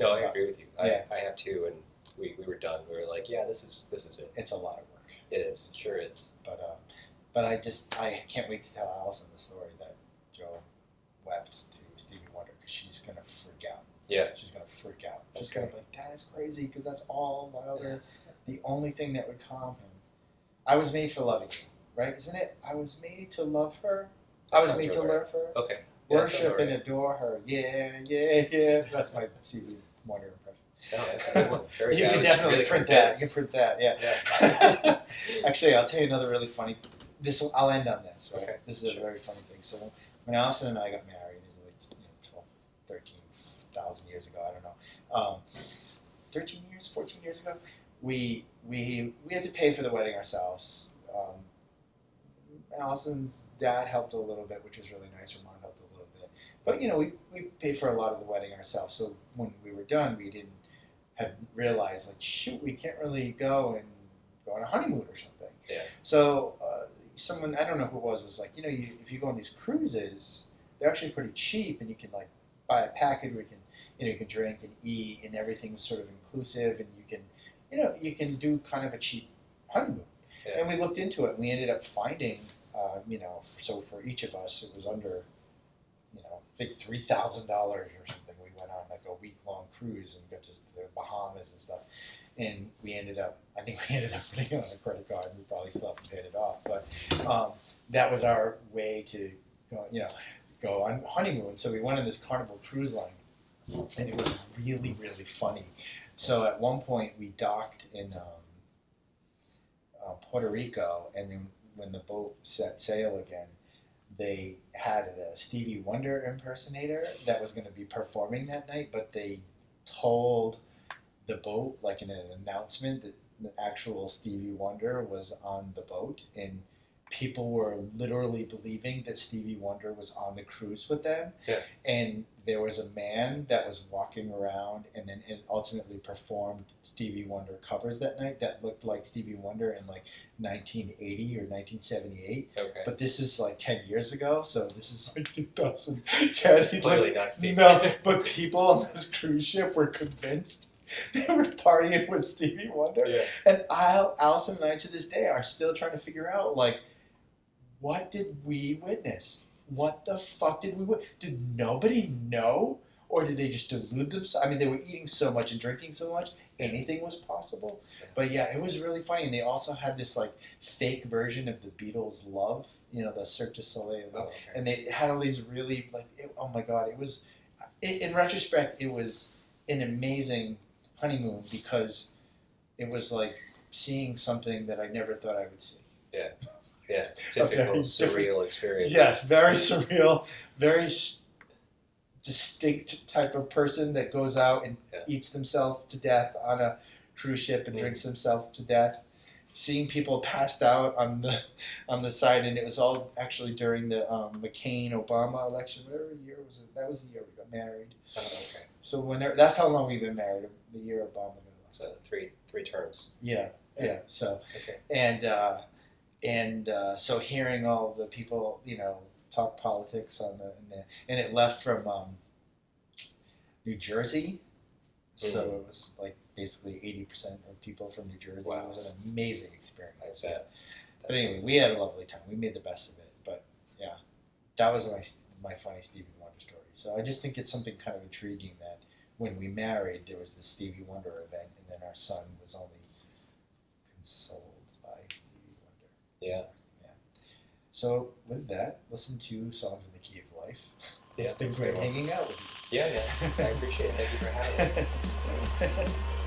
No, I agree with you. I have too, and we were done. We were like, yeah, this is it. It's a lot of work. It is. It sure is. But I can't wait to tell Allison the story that Joe wept to Stevie Wonder, because she's going to freak out. Yeah. She's going to freak out. She's going to be like, that is crazy, because that's all my other, the only thing that would calm him. I was made for loving you, right? Isn't it? I was made to love her. I was made to love her. Okay. Worship and adore her. Yeah, yeah, yeah. That's my Stevie Wonder impression. Oh, that's a good one. You can definitely print that. You can print that, yeah. Actually, I'll tell you another really funny. I'll end on this, right? Okay. This is a very funny thing. So when Allison and I got married, it was like 12, 13,000 years ago. I don't know. 14 years ago, we had to pay for the wedding ourselves. Allison's dad helped a little bit, which was really nice. Her mom helped a little bit. But, you know, we paid for a lot of the wedding ourselves. So when we were done, we had realized, like, shoot, we can't really go on a honeymoon or something. Yeah. So someone, I don't know who it was like, you know, if you go on these cruises, they're actually pretty cheap, and you can, like, buy a package where you can drink and eat, and everything's sort of inclusive, and you can do kind of a cheap honeymoon. Yeah. And we looked into it, and we ended up finding, so for each of us, it was under, I think $3,000 or something. We went on like a week-long cruise and got to the Bahamas and stuff. And I think we ended up putting it on a credit card, and we probably still haven't paid it off. But that was our way to, go on honeymoon. So we went on this Carnival cruise line, and it was really, really funny. So at one point we docked in Puerto Rico, and then when the boat set sail again, they had a Stevie Wonder impersonator that was going to be performing that night, but they told the boat, like in an announcement, that the actual Stevie Wonder was on the boat, and people were literally believing that Stevie Wonder was on the cruise with them. Yeah. And there was a man that was walking around and then ultimately performed Stevie Wonder covers that night that looked like Stevie Wonder in like 1980 or 1978. Okay. But this is like 10 years ago, so this is like 2010. It's clearly not Stevie. No, but people on this cruise ship were convinced they were partying with Stevie Wonder. Yeah. And Allison and I to this day are still trying to figure out, like, what did we witness? What the fuck did we witness? Did nobody know? Or did they just delude themselves? I mean, they were eating so much and drinking so much, anything was possible. But yeah, it was really funny. And they also had this like fake version of the Beatles' Love, the Cirque du Soleil. Oh, okay. And they had all these really oh my God, it was, in retrospect, it was an amazing honeymoon, because it was like seeing something that I never thought I would see. Yeah. Yeah, typical surreal experience. Yes, very surreal, very distinct type of person that goes out and eats themselves to death on a cruise ship and drinks themselves to death. Seeing people passed out on the side, and it was all actually during the McCain-Obama election. Whatever year was it? That was the year we got married. Oh, okay. So whenever, that's how long we've been married. The year Obama got elected. So three terms. Yeah, yeah. So okay. And so hearing all the people, talk politics and it left from New Jersey, so it was like basically 80% of people from New Jersey. Wow. It was an amazing experience. Yeah. But anyway, we had a lovely time. We made the best of it. But yeah, that was my funny Stevie Wonder story. So I just think it's something kind of intriguing that when we married, there was this Stevie Wonder event, and then our son was only consoled by Stevie. Yeah. So with that, listen to Songs in the Key of Life. Yeah, it's been great hanging out with you. Yeah, I appreciate it. Thank you for having me.